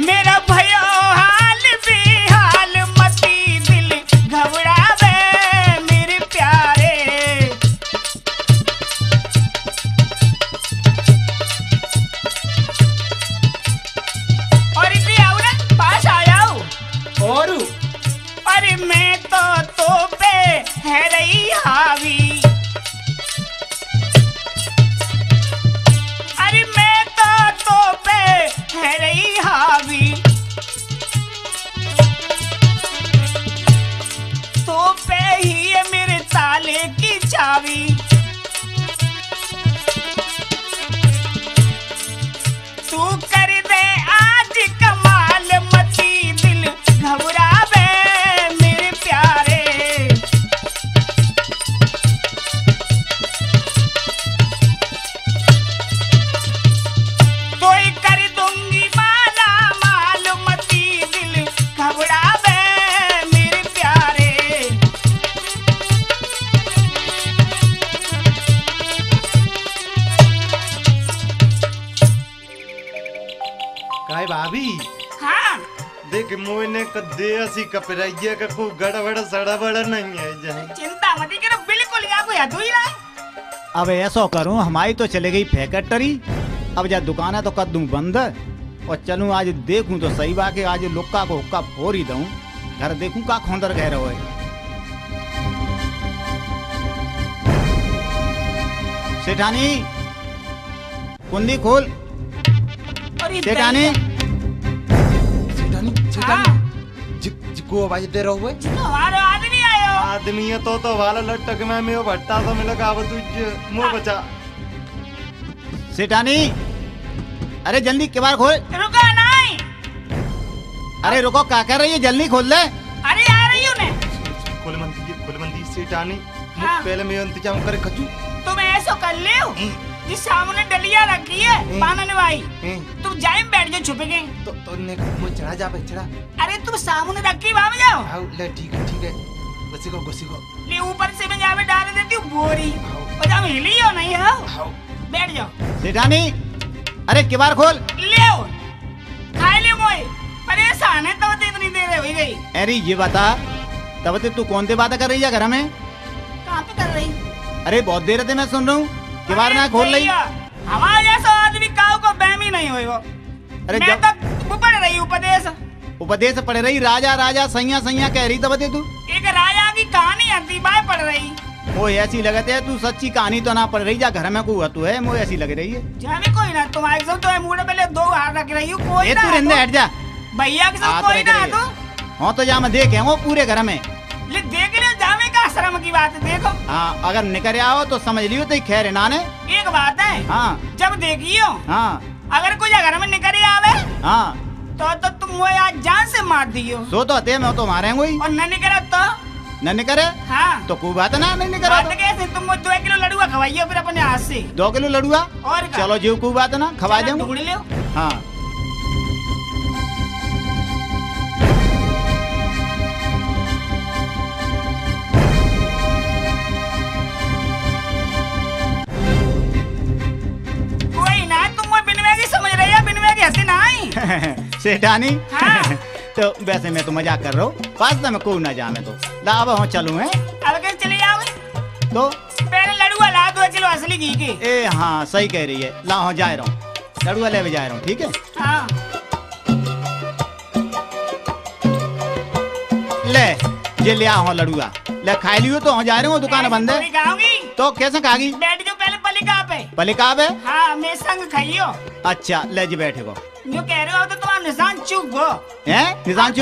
मेरा भयो हाल बेहाल मती दिल घबरावे मेरे प्यारे। और इतनी आओ ना पास आ जाओ। और अरे मैं तो पे है रही हावी, अरे मैं तो पे है रही हावी, तो पे ही है मेरे ताले की चाबी। तू कर दे आज कमाल मती दिल घबरा भाभी। हाँ देख मोहने का देसी कपड़ाइया का कोई गड़बड़ सड़बड़ नहीं है, चिंता मत करो, बिल्कुल आपको याद ही ना। अब ऐसा करूं, हमारी तो चले गई फैक्ट्री, अब जा दुकान है तो कर दूं बंद और चलूं आज देखूं तो सही बात है। आज लुक्का को हुक्का फोर ही दूं, घर देखूं का खोंदर कह रहा है। सेठानी कुंडी खोल। सेठानी जिको आवाज दे रहो है, आदमी आयो। आदमी है तो वाला लटक में वो भट्टा तो मिला का अब तुझे मुंह बचा। सेठानी अरे जल्दी किवाड़ खोल। रुका नहीं। अरे रुको, क्या कर रही है? जल्दी खोल ले। अरे आ रही हूँ मैं। खोल मंदी सीट आनी। हाँ। पहले मैं इंतजाम करे खजू। तुम ऐसा कर ले हो। जिस सामने डलिया रखी है पानन भाई, तुम जाए बैठ जाओ छुपेंगे। तो ने चढ़ा जा पे चढ़ा। अरे तुम सामने रखी भाग जाओ। हाँ ले ठीक है। घुसी को। ले ऊपर से मैं जावे डाल देती हूँ बोरी। पजाम हिली हो नहीं हो। बैठ जाओ। सेठानी अरे किबार खोल। ले खा ले मोए। परेशान है तब इतनी देर हो गई। अरे ये बता तब तू कौन सी बातें कर रही है घर में? कहाँ पे कर रही? अरे बहुत देर से मैं सुन रहा हूँ। किबार ना खोल रही। हमारे जैसा आदमी काऊ को बैमी नहीं होएगा। अरे मैं तो पढ़ रही उपदेश पढ़ रही। राजा सैया कह रही तब तू। एक राजा की कहानी आती बाय पढ़ रही। वो ऐसी लगते है तू सच्ची कहानी तो ना पढ़ रही। जा घर में को तू है वो ऐसी लग रही है। जाने कोई ना तुम्हारे सब तो मुंह पहले दो हाथ रख रही हूँ। कोई ना तू हट जा भैया के साथ। कोई ना तू हाँ तो जा मैं देखे वो पूरे घर में ले देख ले। जामे का शर्म की बात है देखो। हाँ अगर निकल आओ तो समझ लियो तो खैर है नाने। एक बात है हाँ जब देखियो हाँ अगर कोई घर में निकल आवे हाँ तो तुम वो आज जान से मार दियो। सो तो आते मैं तो मारेंगे और न निकला तो न निकले। हाँ तो कोई बात ना नहीं निकला तो कैसे तुम वो 2 किलो लड़ुआ खवाइयो फिर अपने हाथ से। 2 किलो लड़ुआ और चलो जी कोई बात ना खवा दे लो। हाँ सेठानी हाँ। तो वैसे मैं तो मजाक कर रहा हूँ। पास में कोई ना जाने तो लाभ हो चलू है। अब चले जाओगे तो पहले लड़ुआ ला दो। चलो असली घी के। ए हाँ सही कह रही है। ला हो जा रहा हूँ लड़ुआ ले जा रहा हूँ। ठीक है हाँ। ले ये ले आओ लड़ुआ ले खा लियो तो हो जा रहे हो। दुकान बंद है तो कैसे खागी? बैठ जाओ पहले पलिका पे हाँ मेरे संग खाइयो। अच्छा ले जी बैठेगो। जो कह रहे हो तो तुम्हारा निशान चूक गो। निशान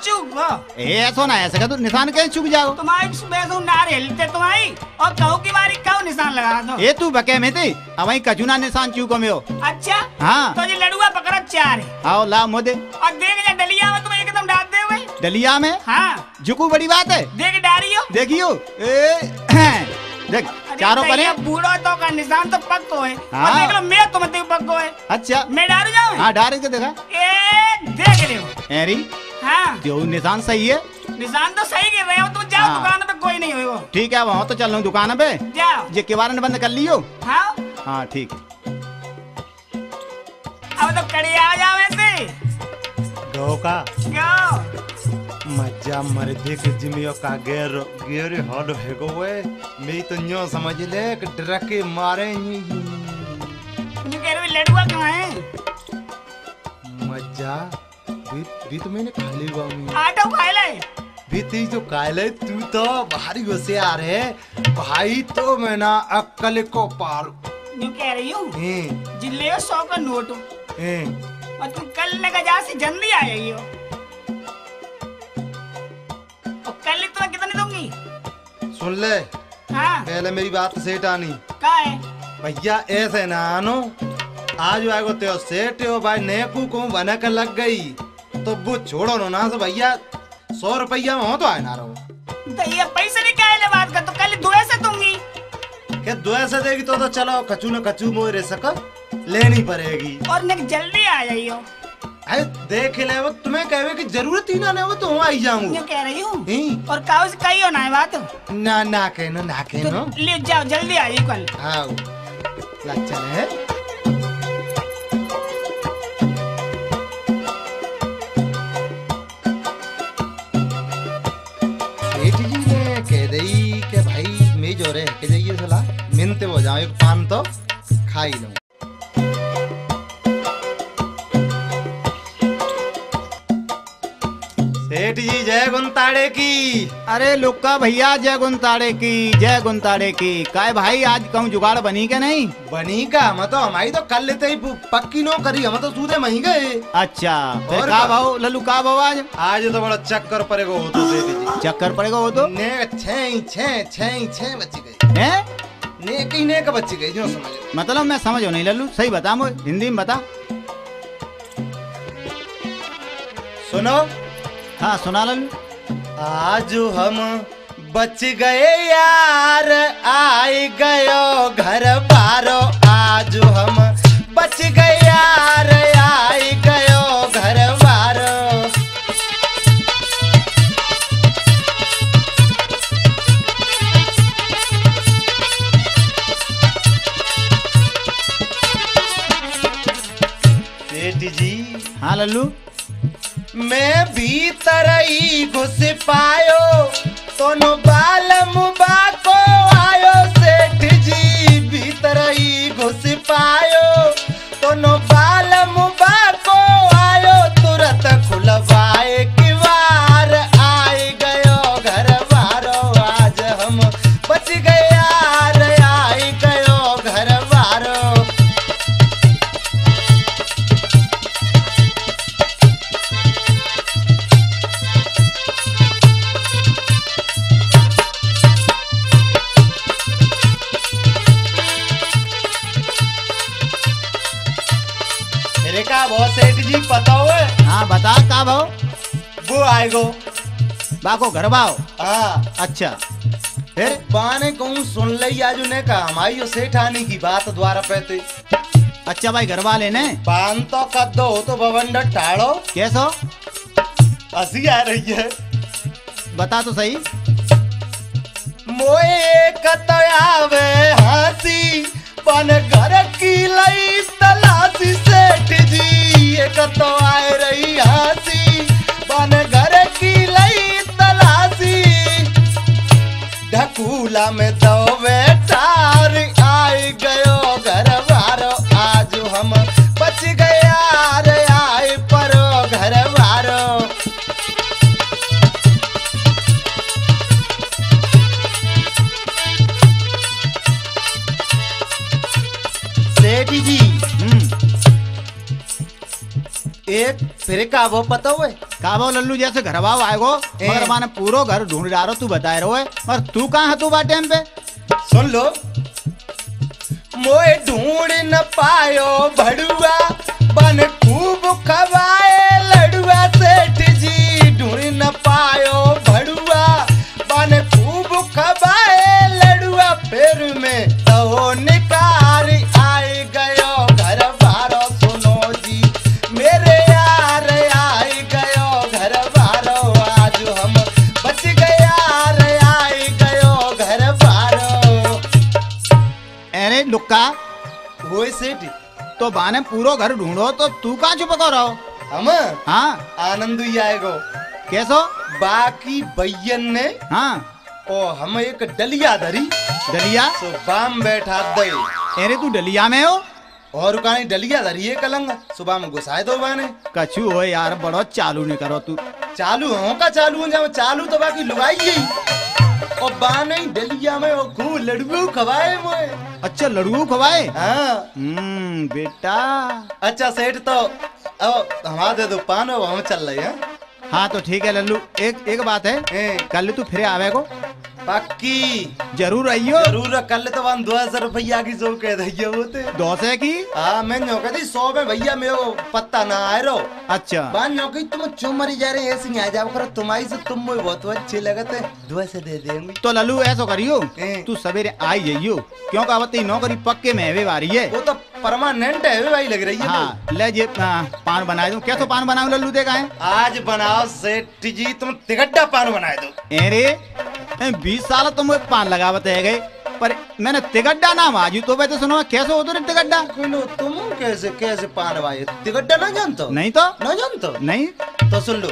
चूक गो। ऐसा ना ऐसा तो निशान कैसे चूक जाओ? तुम्हारी सुबह से नार हिलते तुम्हारी और कहू की बारी कहू निशान लगा दो। ये तू बके में थी अब वही कचूना निशान चूको में हो। अच्छा हाँ तो ये लड़ुआ पकड़ा 4 आओ ला मोदे और देख जा डलिया में तुम एकदम डाल दे हुए। डलिया में हाँ जुकू बड़ी बात है। देख डारियो देखियो देख चारों परे बूढ़ो तो का निशान तो पक्को है हाँ। और देख लो मैं तो मतलब पक्को है। अच्छा मैं डारू जाऊं? हां डार के देखा ए देख ले एरी हां जो निशान सही है। निशान तो सही गिर रहे हो तुम जाओ हाँ। दुकान पे कोई नहीं होएगा। ठीक है वहां तो चल रहा हूं दुकान पे। जाओ ये किवारन बंद कर लियो। हां हां ठीक अब तो कड़ी आ जाओ। ऐसे धोखा जाओ मजा मरदे के जिमियो का गेर हॉल हेगो वे मैं तो न्यो समझ ले कि डरके मारे नी नी गेर में लड़ुआ कहां है? मजा भी तो मैंने खा ली हुआ मैं आटा खा ले भी ती जो खा ले। तू तो भारी होशियार है भाई। तो मैं ना अक्ल को पार न्यू कह रही हूं जिले 100 का नोट और तू कल लगा जा से जल्दी आ जाइयो। कल तो कितने दूंगी सुन ले हाँ। पहले मेरी बात सेठ आनी का है भैया ऐसे ना आनो आज आएगो तेरा सेठ हो भाई नेकू को बना कर लग गई तो वो छोड़ो नो ना भैया 100 रुपया में हो तो आए ना रहो तो ये पैसे नहीं क्या बात का तो कल 2 ऐसे दूंगी क्या 2 ऐसे देगी तो चलो कचू मोह रे सको लेनी पड़ेगी और जल्दी आ जाइयो। अरे देख ले वो तुम्हें कहे कि जरूरत ही ना हो तो वहाँ आई जाऊंगा। कह रही हूँ और काऊ से कही हो ना बात ना कहना तो ले जाओ जल्दी आ जाओ कल। हाँ अच्छा है कह रही के भाई मैं जो रहे कह जाइए सलाह मिनते हो जाओ एक पान तो खा ही लूँ। सेठ जी जय गुंताड़े की। अरे लुक्का भैया जय गुंताड़े की। काय भाई आज कहूँ जुगाड़ बनी के नहीं बनी का हम तो हमारी तो कल लेते ही पक्की नो करी हम तो सूधे मही गए। अच्छा और का भाव लल्लू का भाव आज तो बड़ा चक्कर पड़ेगा हो तो सेठ जी चक्कर पड़ेगा हो तो ने छह बच्ची गयी ने का बच्ची गयी जो समझ मतलब मैं समझो नहीं लल्लू सही बता हिंदी में बता सुनो। हाँ सुना लल्लू। आज हम बच गए यार, आई गयो घर बारो। आज हम बच गए यार, आई गयो घर बारो। सेठ जी। हाँ लल्लू। मैं भीतर ही घुस पायो, दोनों बाल मुबा को आयो। सेठ जी भीतर ही घुस पायो, दोनों बाल मुबा को आयो। तुरंत खुलवाए की वार, आए गयो घर बारो। आज हम बच गए यार, आए गयो घर बारो। सेठ जी पता हो। हाँ बता का भाव वो आएगो बाको घर भाव। हाँ अच्छा फिर बाने कहूँ सुन लई। आज उन्हें कहा हमारी सेठ आने की बात द्वारा पैते। अच्छा भाई घर वाले ने पान तो कद दो तो भवन ठाड़ो। कैसो हंसी आ रही है, बता तो सही। मोए कतयावे हंसी बन घर की लई तलाशी। सेठ जी एक तो आए रही हंसी बन घर की लई तलाशी। ढकूला में तो बेचार, आए गयो घर बारो। आज हम बच गए यार, आए परो घर बारो। जी एक फिर का वो पता हुए का वो लल्लू जैसे घर भाव आएगो मगर माने पूरो घर ढूंढ डारो। तू बताए रहो है और तू कहाँ है तू बा टाइम पे। सुन लो मोए ढूंढ न पायो भड़ुआ, बन खूब खवाए लड़ुआ। सेठ जी ढूंढ न पायो भड़ुआ, बन खूब खवाए लड़ुआ। फिर में तो निकार, आए गयो घर बारो। सुनो जी मेरे यार, आए गयो घर बारो। आज हम बच गए यार, आए गयो घर बारो। अरे लुक्का वो सेठ तो बाने पूरो घर ढूंढो तो तू कहाँ छुपको रहो हम। हाँ आनंद ही आएगो। कैसो बाकी भैयन ने। हाँ ओ हम एक डलिया धरी। डलिया तो बाम बैठा दे। अरे तू डलिया में हो और कहीं डलिया धरी है कलंग। सुबह में घुसाए दो बाने कछु हो यार, बड़ो चालू नहीं करो तू। चालू हो का चालू जाओ, चालू तो बाकी लुगाई गई। और बाने डलिया में ओ खूब लड्डू खवाए मोए। अच्छा लड्डू खवाए। हाँ बेटा। अच्छा सेठ तो हमारा दे दो पान और हम चल रहे हैं। हाँ तो ठीक है लल्लू, एक बात है कल तू फिर आवेगो पक्की। जरूर आइयो। जरूर कल तो वहां 2000 रुपया की जो कह दिया होते दोसे की। हाँ मैं नो कहती 100 में भैया मेरे पत्ता ना आए रो। अच्छा बान नो कही तुम चुम मरी जा रहे ऐसे आ जाओ करो। तुम्हारी से तुम मुझे बहुत अच्छे लगते, दुआ से दे देंगे। तो लल्लू ऐसा करियो तू सवेरे आई जाइयो क्यों कहती नौकरी पक्के में है वारी है। वो तो परमानेंट है भाई लग रही है। हाँ ले जे पान बनाए दो। कैसे पान बनाओ लल्लू देखा है आज बनाओ। सेठ जी तुम तिगड्डा पान बनाए दो। अरे 20 साल तो मुझे पान लगावत है गए पर मैंने तिगड्डा नाम आजू तो भाई। तो सुनो कैसे हो तुम तिगड्डा। तुम कैसे कैसे पान भाई तिगड्डा ना जानतो। नहीं तो ना जानतो। नहीं तो सुन लो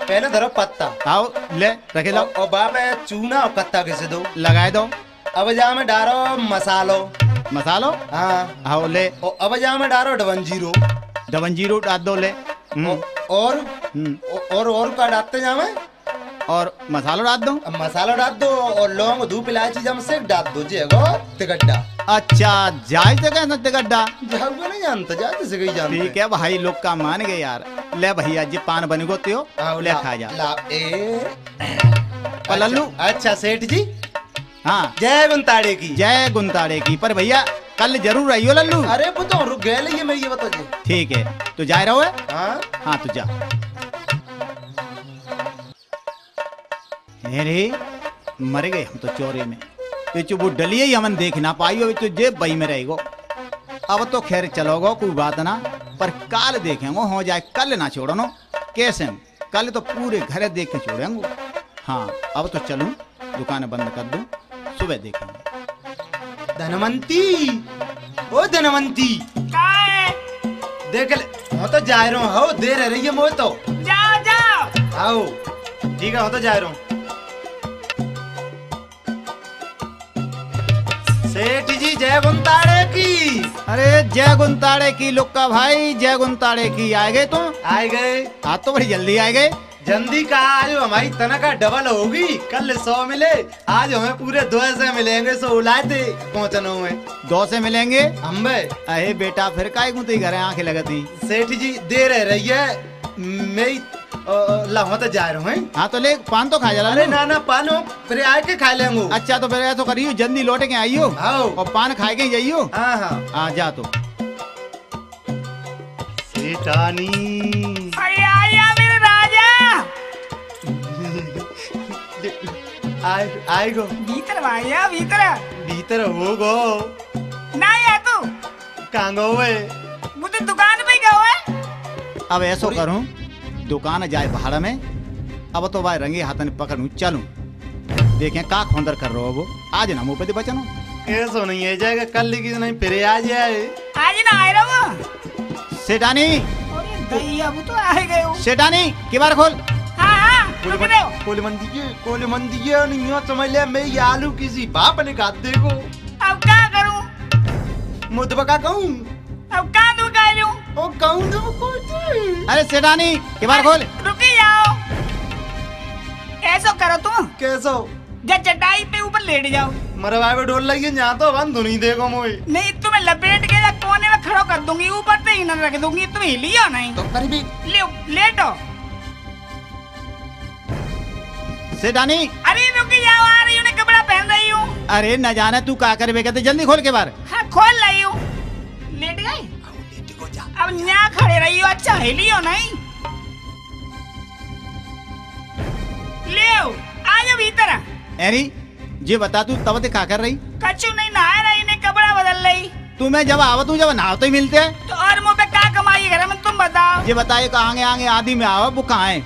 पहले धरो पत्ता। आओ ले रखे लो और बाप है चूना और पत्ता कैसे दो लगाए दो। अब जा में डारो मसालो। मसालो। हाँ आओ ले। और अब जा में डारो 100। 100 डाल दो ले। और का डालते जा में और मसालो डाल दो। मसालो डाल दो और लौंग धूप इलायची जम से डाल दो जी तिगड्डा। अच्छा जाए तो तिगड्डा जाओगे नहीं जानता जाते से कहीं जानते। ठीक है भाई लोग का मान गए यार। ले भैया जी पान बन गो ते हो ले खा जा लल्लू। अच्छा सेठ जी। हाँ जय गुंताड़े की। जय गुंताड़े की। पर भैया कल जरूर आइयो लल्लू। अरे वो तो रुक गए मैं ये बता। ठीक है तो जा रहा है। हाँ तो जा। अरे मर गए हम तो चोरे में। तो वो डलिए ही हमन देख ना पाई हो, तो जेब बही में रहेगो। अब तो खैर चलोगो कोई बात ना, पर काल देखेंगो हो जाए, कल ना छोड़ो नो। कैसे कल तो पूरे घर देख के छोड़ेंगो। हाँ अब तो चलूं, दुकान बंद कर दूं, सुबह देखेंगे। धनवंती ओ धनवंती देख ले, मैं तो जा रहा हूँ, देर रही है मुझे तो। जाओ जाओ आओ, ठीक है, मैं तो जा रहा हूँ। सेठ जी जय गुंताड़े की। अरे जय गुंताड़े की लुक्का भाई, जय गुंताड़े की। आए गए तुम? आए गए। हाँ तो बड़ी जल्दी आए गए। जल्दी कहा, आज हमारी तनखा डबल होगी। कल 100 मिले, आज हमें पूरे 200 मिलेंगे। सो उलाए थे पहुँचने में 200 मिलेंगे हम। अरे बेटा फिर काय गुंती घर आँखें लगती। सेठ जी देर है रही है, मेरी लाओ तो जा रहा हूँ। हाँ तो ले पान तो खा जा। अरे ना ना पान फिर आए के खा लेंगे। अच्छा तो फिर ऐसा करियो, जल्दी लौटे के आइयो और पान खाए के जाइयो। हाँ हाँ हाँ जा। तो सेठानी आया मेरे राजा। आए आए गो भीतर, आया भीतर भीतर हो गो ना। आया तू कहाँ गो? मुझे दुकान पे गो है। अब ऐसा करूँ, दुकान जाए भाड़ा में। अब तो भाई रंगे हाथन पकड़ू चलू, देखें का खोंदर कर रहे हो वो। आज ना मुँह पे बचनो ऐसा नहीं है जाएगा, कल नहीं फिर आज जाए। आज ना आए रहो सेठानी। अब तो आ गए हो सेठानी, किबार खोल। हां हां कोले मन दीजिए, कोले मन दीजिए। नहीं हो समझ ले, मैं ये आलू किसी बाप ने काट देगो। अब क्या करूं? मुदबका कहूं। अब का दू का लूं? ओ कहूं दू कुछ। अरे सेठानी किबार खोल। रुकी जाओ, कैसो करो तुम? कैसो जा चटाई पे ऊपर लेट जाओ। मरे भाई पे डोल लगी जा, तो बंद धुनी देखो मोई। नहीं तुम्हें लपेट के जा कोने में खड़ो कर दूंगी, ऊपर पे ही न रख दूंगी, तुम हिलियो नहीं। तो करीबी ले लेटो सेठानी। अरे रुकी जाओ, आ रही हूं ने कपड़ा पहन रही हूं। अरे न जाने तू का करबे, कहते जल्दी खोल के बार। हां खोल रही हूं। लेट गई जा। अब न्या खड़े रही हो, अच्छा हिलियो नहीं। ले आज भीतर। एरी जे बता तू तब तक क्या कर रही? कछु नहीं, नहा रही ने कपड़ा बदल रही। तुम्हें जब आओ तू जब नहाते ही मिलते हैं तो। और मुँह पे का कमाई घर में तुम बताओ? ये बताइए आगे आगे आदि में आओ, वो कहाँ है?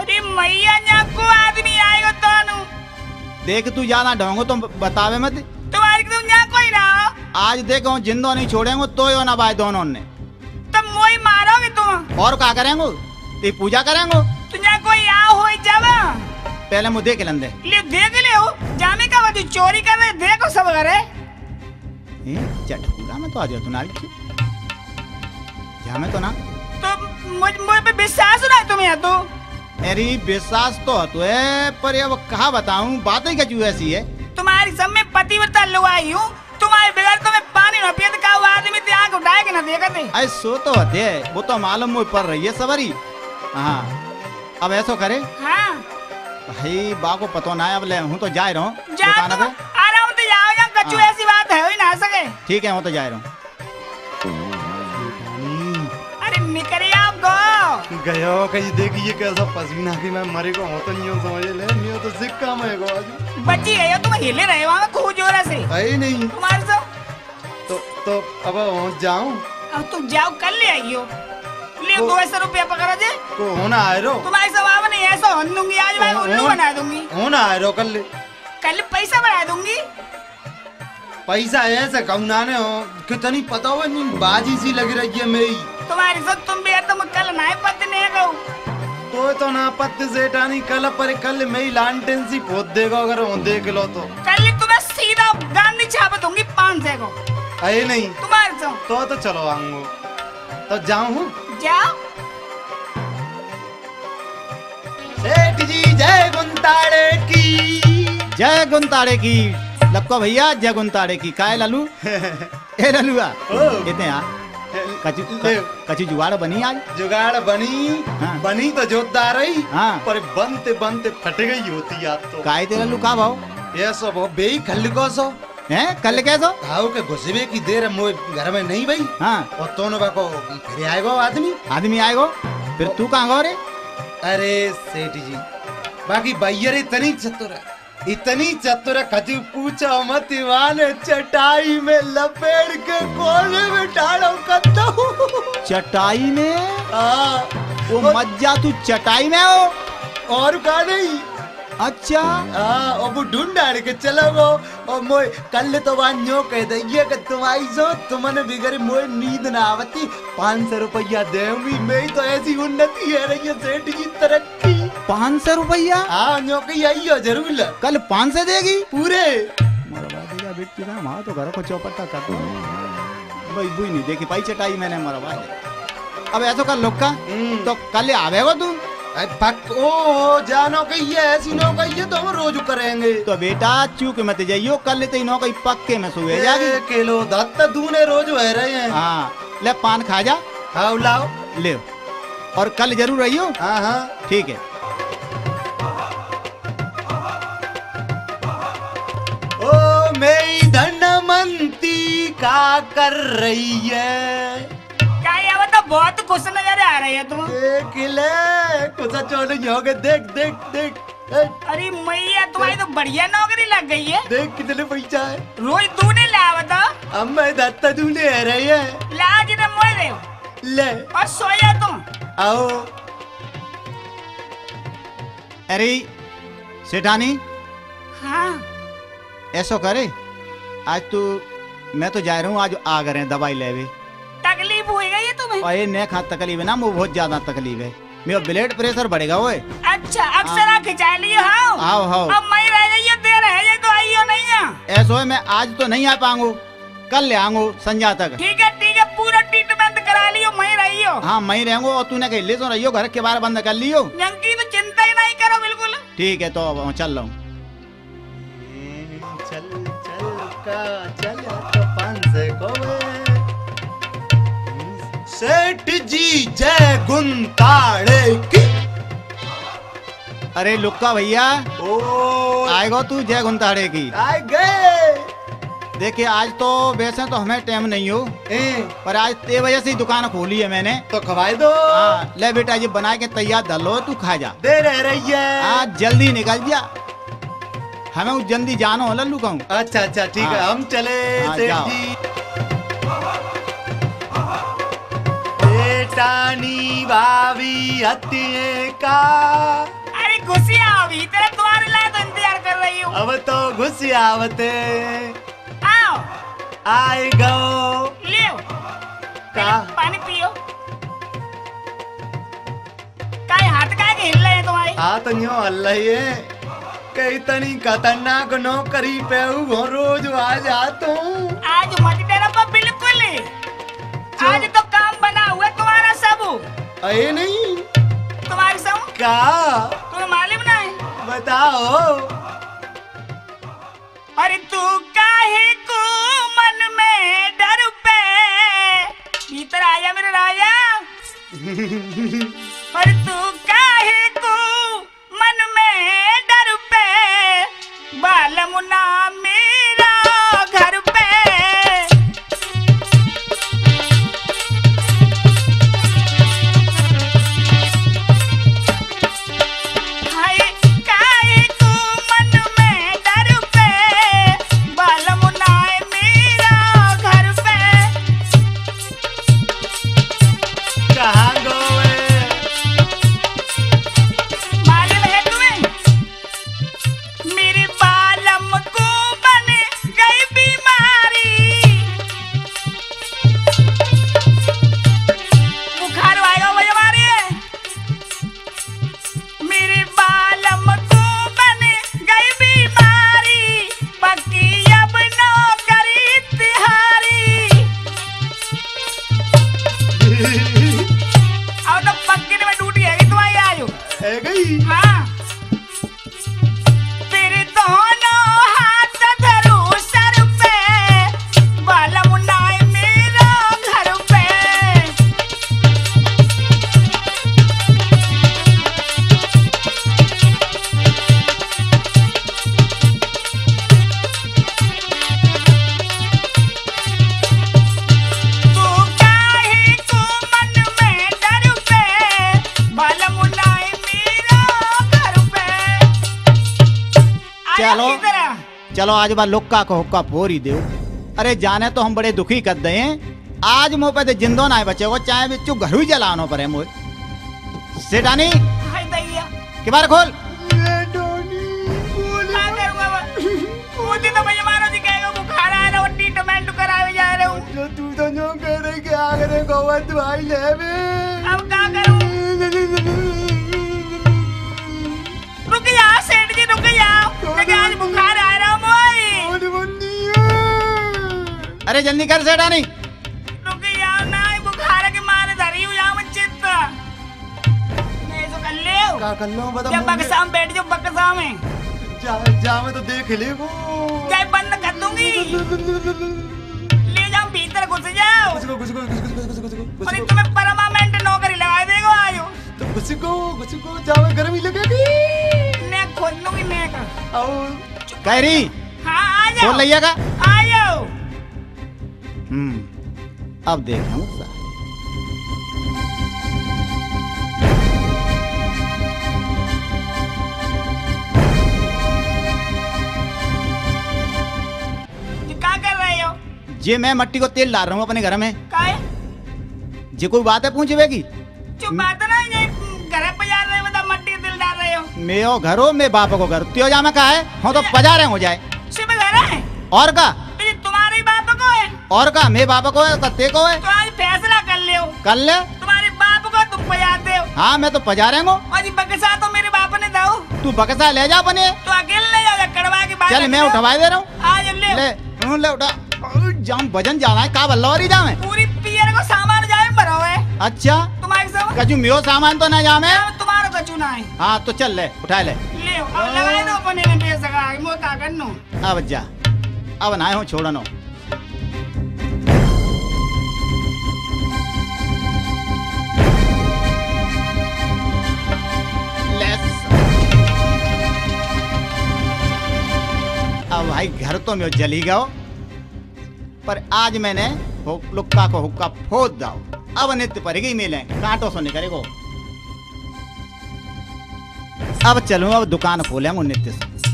अरे मैया यहाँ को आदमी आएगा तो नू। देख तू जाना ढोंगो तुम बतावे मत। तुम यहाँ कोई ना आज देखो, जिंदो नहीं छोड़ेंगे तो यो ना भाई दोनों ने। तब मोई मारोगे तुम और क्या करेंगे? ते पूजा करेंगे। तुझे कोई आओ हो जावा, पहले मुझे देख लंदे। ले देख ले हो जामे का वो चोरी कर रहे, देखो सब करे। ए चटपुरा में तो आ जाओ तुनाल की जामे तो ना। तो मुझ पे विश्वास ना है तुम्हें तो? अरे विश्वास तो है, पर ये वो कहा बताऊं, बातें कछु ऐसी है। तुम्हारी सब में पतिव्रता लोग आई हूँ, तुम्हारे बगैर तो मैं पानी न पियत का वो आदमी ते आंख उठाए के न देखा नहीं। अरे सो तो होते है, वो तो मालूम मुझे पड़ रही है सवारी। हाँ अब ऐसा करे। हाँ भाई बा को पता ना है, अब ले हूँ तो जा रहा हूँ दुकान पे। आ रहा हूँ तो जाओ जा, कछु ऐसी बात है ही ना सके। ठीक है हूँ तो जा रहा हूँ। अरे निकले आप गो गयो कहीं, देखिए कैसा पसीना की मैं मरे को होता नहीं हूँ समझ ले। नहीं तो सिक्का मैं गो बच्ची है, तुम हिले रहे वहाँ खूब जोरा से। अरे नहीं तुम्हारे से तो अब जाऊं। अब तुम जाओ कल ले आइयो। ले 200 रुपया पकड़ा दे को होना आए रो। तुम्हारे सवाब नहीं ऐसा हन दूंगी, आज भाई उल्लू बना दूंगी। होना आए रो, कल पैसा बढ़ा दूंगी। पैसा ऐसा कौना ने हो कितनी पता हो नहीं, बाजी सी लग रही है मेरी तुम्हारी सब। तुम भी तुम कल ना पत्ते नहीं गो तो ना पत्ते सेठानी। कल पर कल मेरी लांटेन सी पोत देगा अगर देख लो तो। कल तुम्हें सीधा गांधी छाप दूंगी 500 को। अरे नहीं तुम्हारे तो चलो आऊंगो तो जाऊं। जाओ सेठ जी जय गुंताड़े की। जय गुंताड़े की लपका भैया, जय गुंताड़े की। काय लालू ए ललुआ कहते हैं। कछु जुगाड़ बनी आज? जुगाड़ बनी। हाँ। बनी तो जोतदार रही। हाँ। पर बनते बनते फट गई होती आप तो। काय तेरा लुका भाव? ये सब हो बे कल को सो है कल कैसो खाओ के घुसबे की देर मोए घर में नहीं भाई। हाँ और दोनों को फिर आएगा आदमी आदमी आएगा फिर तू कहाँ गो रे? अरे सेठ जी बाकी भैया इतनी चतुर है, इतनी चतुर है, कभी पूछा मत दीवाने चटाई में लपेट के कोने में डालो करता हूँ। चटाई में? हाँ। वो मज्जा तू चटाई में हो और कहा नहीं। अच्छा। हाँ और वो ढूंढ डाल के चलोगो और मोए कल तो वान्यो कह दे ये कि तुम्हारी जो तुमने बिगड़ी मोए नींद ना आवती 500 रुपया देंगी। मेरी तो ऐसी उन्नति है रही है सेठ की तरक्की। 500 रुपया? हाँ न्यो कही आई हो जरूर। कल 500 देगी पूरे? मरवा दिया बेटी ना माँ तो घर को चौपटा कर दो। भाई बुई नहीं देखी पाई चटाई मैंने मरवा दिया। अब ऐसा कर लोग का तो कल आवेगा तू? पक ओ जानो कही ऐसी नौकरी है तो हम रोज करेंगे। तो बेटा चूक मत जाइयो, कल लेते नौकरी पक्के में सुबह जागी किलो दत्ता दूने रोज है रहे हैं। हाँ ले पान खा जा। हाँ लाओ ले और कल जरूर आइयो। हाँ हाँ ठीक है। ओ मेरी धनवंती का कर रही है तो बहुत खुश नजर आ रही है तुम। देख ले कुछ चोरी हो गए। देख देख देख, देख। अरे मैया तुम्हारी तो बढ़िया नौकरी लग गई है। देख कितने पैसा है। रोज दूने लावा था अब मैं दत्ता दूने आ रही है। ला जिन्हें मोड़ दे ले और सोया तुम आओ। अरे सेठानी। हाँ ऐसा करे आज तू मैं तो जा रहा हूँ आज आ गए दवाई ले। तकलीफ होएगा ये तुम्हें? अरे नहीं खा तकलीफ है ना मुझे बहुत ज्यादा तकलीफ है। मेरा ब्लड प्रेशर बढ़ेगा वो। अच्छा अक्सर खिंचा लियो। हाँ आओ आओ अब मैं रह जाइए देर है तो आइयो नहीं है। ऐसा है मैं आज तो नहीं आ पाऊंगा, कल ले आऊंगा संध्या तक। ठीक है पूरा ट्रीटमेंट करा लियो। मैं रहियो। हाँ मैं रहूंगा और तूने कहीं ले तो रहियो, घर के बाहर बंद कर लियो। जंकी तो चिंता ही नहीं करो बिल्कुल। ठीक है तो अब चल रहा हूँ। सेठ जी जय गुंताड़े की। अरे लुक्का भैया ओ आएगा तू जय गुंताड़े की? आए गए। देखिए आज तो वैसे तो हमें टाइम नहीं हो पर आज 3 बजे से दुकान खोली है मैंने तो खवाई दो। हाँ ले बेटा ये बना के तैयार धलो तू खा जा। देर रह रही है। हाँ जल्दी निकल जा, हमें जल्दी जाना हो लल्लू कहूँ। अच्छा अच्छा ठीक है हम चले सेठ जी। सेठानी भाभी हतिये का। अरे घुसिया अभी तेरा तुम्हारे लिए तो इंतजार कर रही हूँ। अब तो घुसिया आवते आओ आए गो लियो का पानी पियो। काय हाथ काय के हिल रहे हैं तुम्हारे? हाथ तो न्यू हिल रही है कई तनी खतरनाक नौकरी पे हूँ रोज आ जाता हूँ। आज मत डरो पर बिल्कुल आज तो काम बना हुआ तुम्हारा सब। अरे नहीं तुम्हारे सब क्या तुम्हें मालूम ना है? बताओ। अरे तू काहे को मन में डर पे भीतर आया मेरे राजा। अरे तू काहे को मन में डर पे बालमुना मेरा घर पे। चलो चलो आज बार लुक्का को हुक्का फोर ही दे। अरे जाने तो हम बड़े दुखी कर दे आज मुँह पे जिंदो ना बचे को चाहे बिच्चू घर ही जलानो पर है मोह सेठानी के बार खोल भाई अब क्या करूं? रुक जा सेठ जी रुक जा। मुझे आज बुखार आ रहा है। अरे जल्दी कर सेठानी। रुक जाओ ना बुखार के मारे धरी हूँ यहाँ चित्त। नहीं तो कर ले। क्या कर लो बताओ? जब बक्सा में बैठ जाओ बक्सा में। जा मैं तो देख ले वो। चाहे बंद कर दूँगी। भीतर घुस जाओ। और तुम्हें परमानेंट नौकरी लगा देगा आयो। तो घुस को जावे गर्मी लगेगी। मैं खोल लूंगी मैं का। आओ। कैरी। हाँ आ जाओ। खोल लिया का? आयो। अब देख हम साथ। क्या कर रहे हो? जी मैं मट्टी को तेल डाल रहा हूँ अपने घर में। काहे? जी कोई बात है पूछे बेगी? चुप बात ना ये घर पे जा रहे हो मतलब मट्टी तेल डाल रहे हो। मैं ओ घरों में बाप को घर त्यो जा मैं का है हम तो बजा रहे हो जाए। सिर्फ घर है? और का? ये तुम्हारे ही बाप को है। और का मैं बाप को है कत्ते को है। तो आज फैसला कर ले। कर ले? तुम्हारे बाप को तुम बजाते हो। हाँ मैं तो बजा रहे हूँ। और ये बक्सा तो मेरे बाप ने दाऊ। तू बक्सा ले जा बने। तू अकेले ले जा कड़वा के बाहर। चल मैं उठवा दे रहा हूँ। आ जल्दी ले। ले उठा जाम वजन जाना है का बल्लौरी जामे पूरी पियर को सामान जाए भरो है। अच्छा तुम्हारे सब कछु मियो सामान तो ना जामे तुम्हारो कछु ना है। हां तो चल ले उठा ले अब लगाए दो अपने में पैसा का मो का करनो अब जा अब ना हो छोड़नो। अब भाई घर तो में जली गयो पर आज मैंने लुक्का को हुक्का फोड़ दाओ। अब नित्य पर ही मिले कांटो सोने करेगो। अब चलूं अब दुकान खोले हम नित्य से।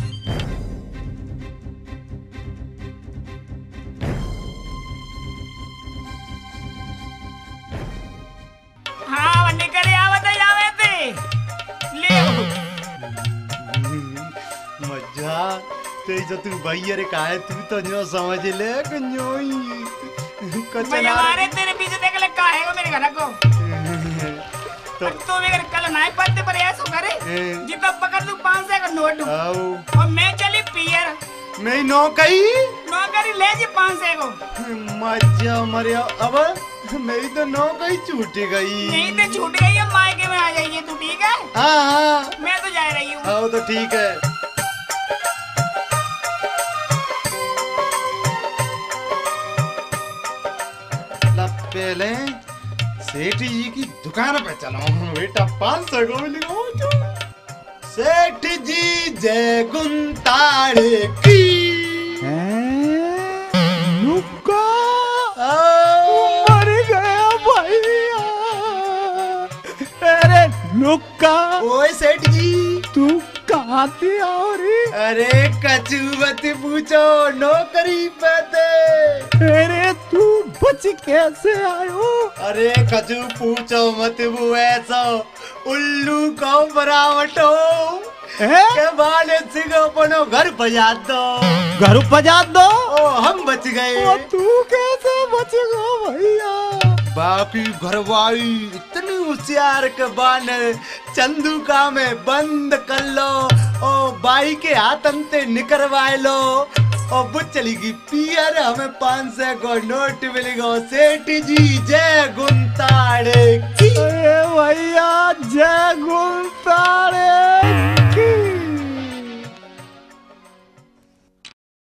हाँ निकले आवते जावे थे ले मजा ते जो तू भाईरे काहे तू तो न्यो समझ ले कन्योई कचना मारे तेरे पीछे देख ले काहे को मेरे घर को तो तू मेरे कल नाई पत्ते पर ऐसो करे जितना पकड़ लू 500 का नोट और मैं चली पियर मैं नौकरी ले जी 500 को मजा मरिया। अब मेरी तो नौकरी छूट गई। नहीं तो छूट गई अब मायके में आ जाइए तू ठीक है। हां मैं तो जा रही हूं। आओ तो ठीक है। पहले सेठी जी की दुकान पे चलाऊं बेटा 500 को मिलेगा। सेठी जी जय गुंतारे की लुक्का मर गया भाई। अरे लुक्का ओए सेठ जी तू कहाँ थे आओ रे। अरे कचुवत पूछो नौकरी पे अरे तू बच कैसे आयो। अरे कचू पूछो मत वो ऐसा उल्लू का बरावटो के बाले सिंगोपनो घर बजा दो घर बजा दो। ओ हम बच गए। ओ तू कैसे बचेगा भैया। बापी घरवाई इतनी होशियार के बाने चंदू का में बंद कर लो ओ बाई के हाथम से निकलवाए लो और बुझ चलेगी पियर हमें 500 को नोट मिलेगा। सेठ जी जय गुंताड़े की।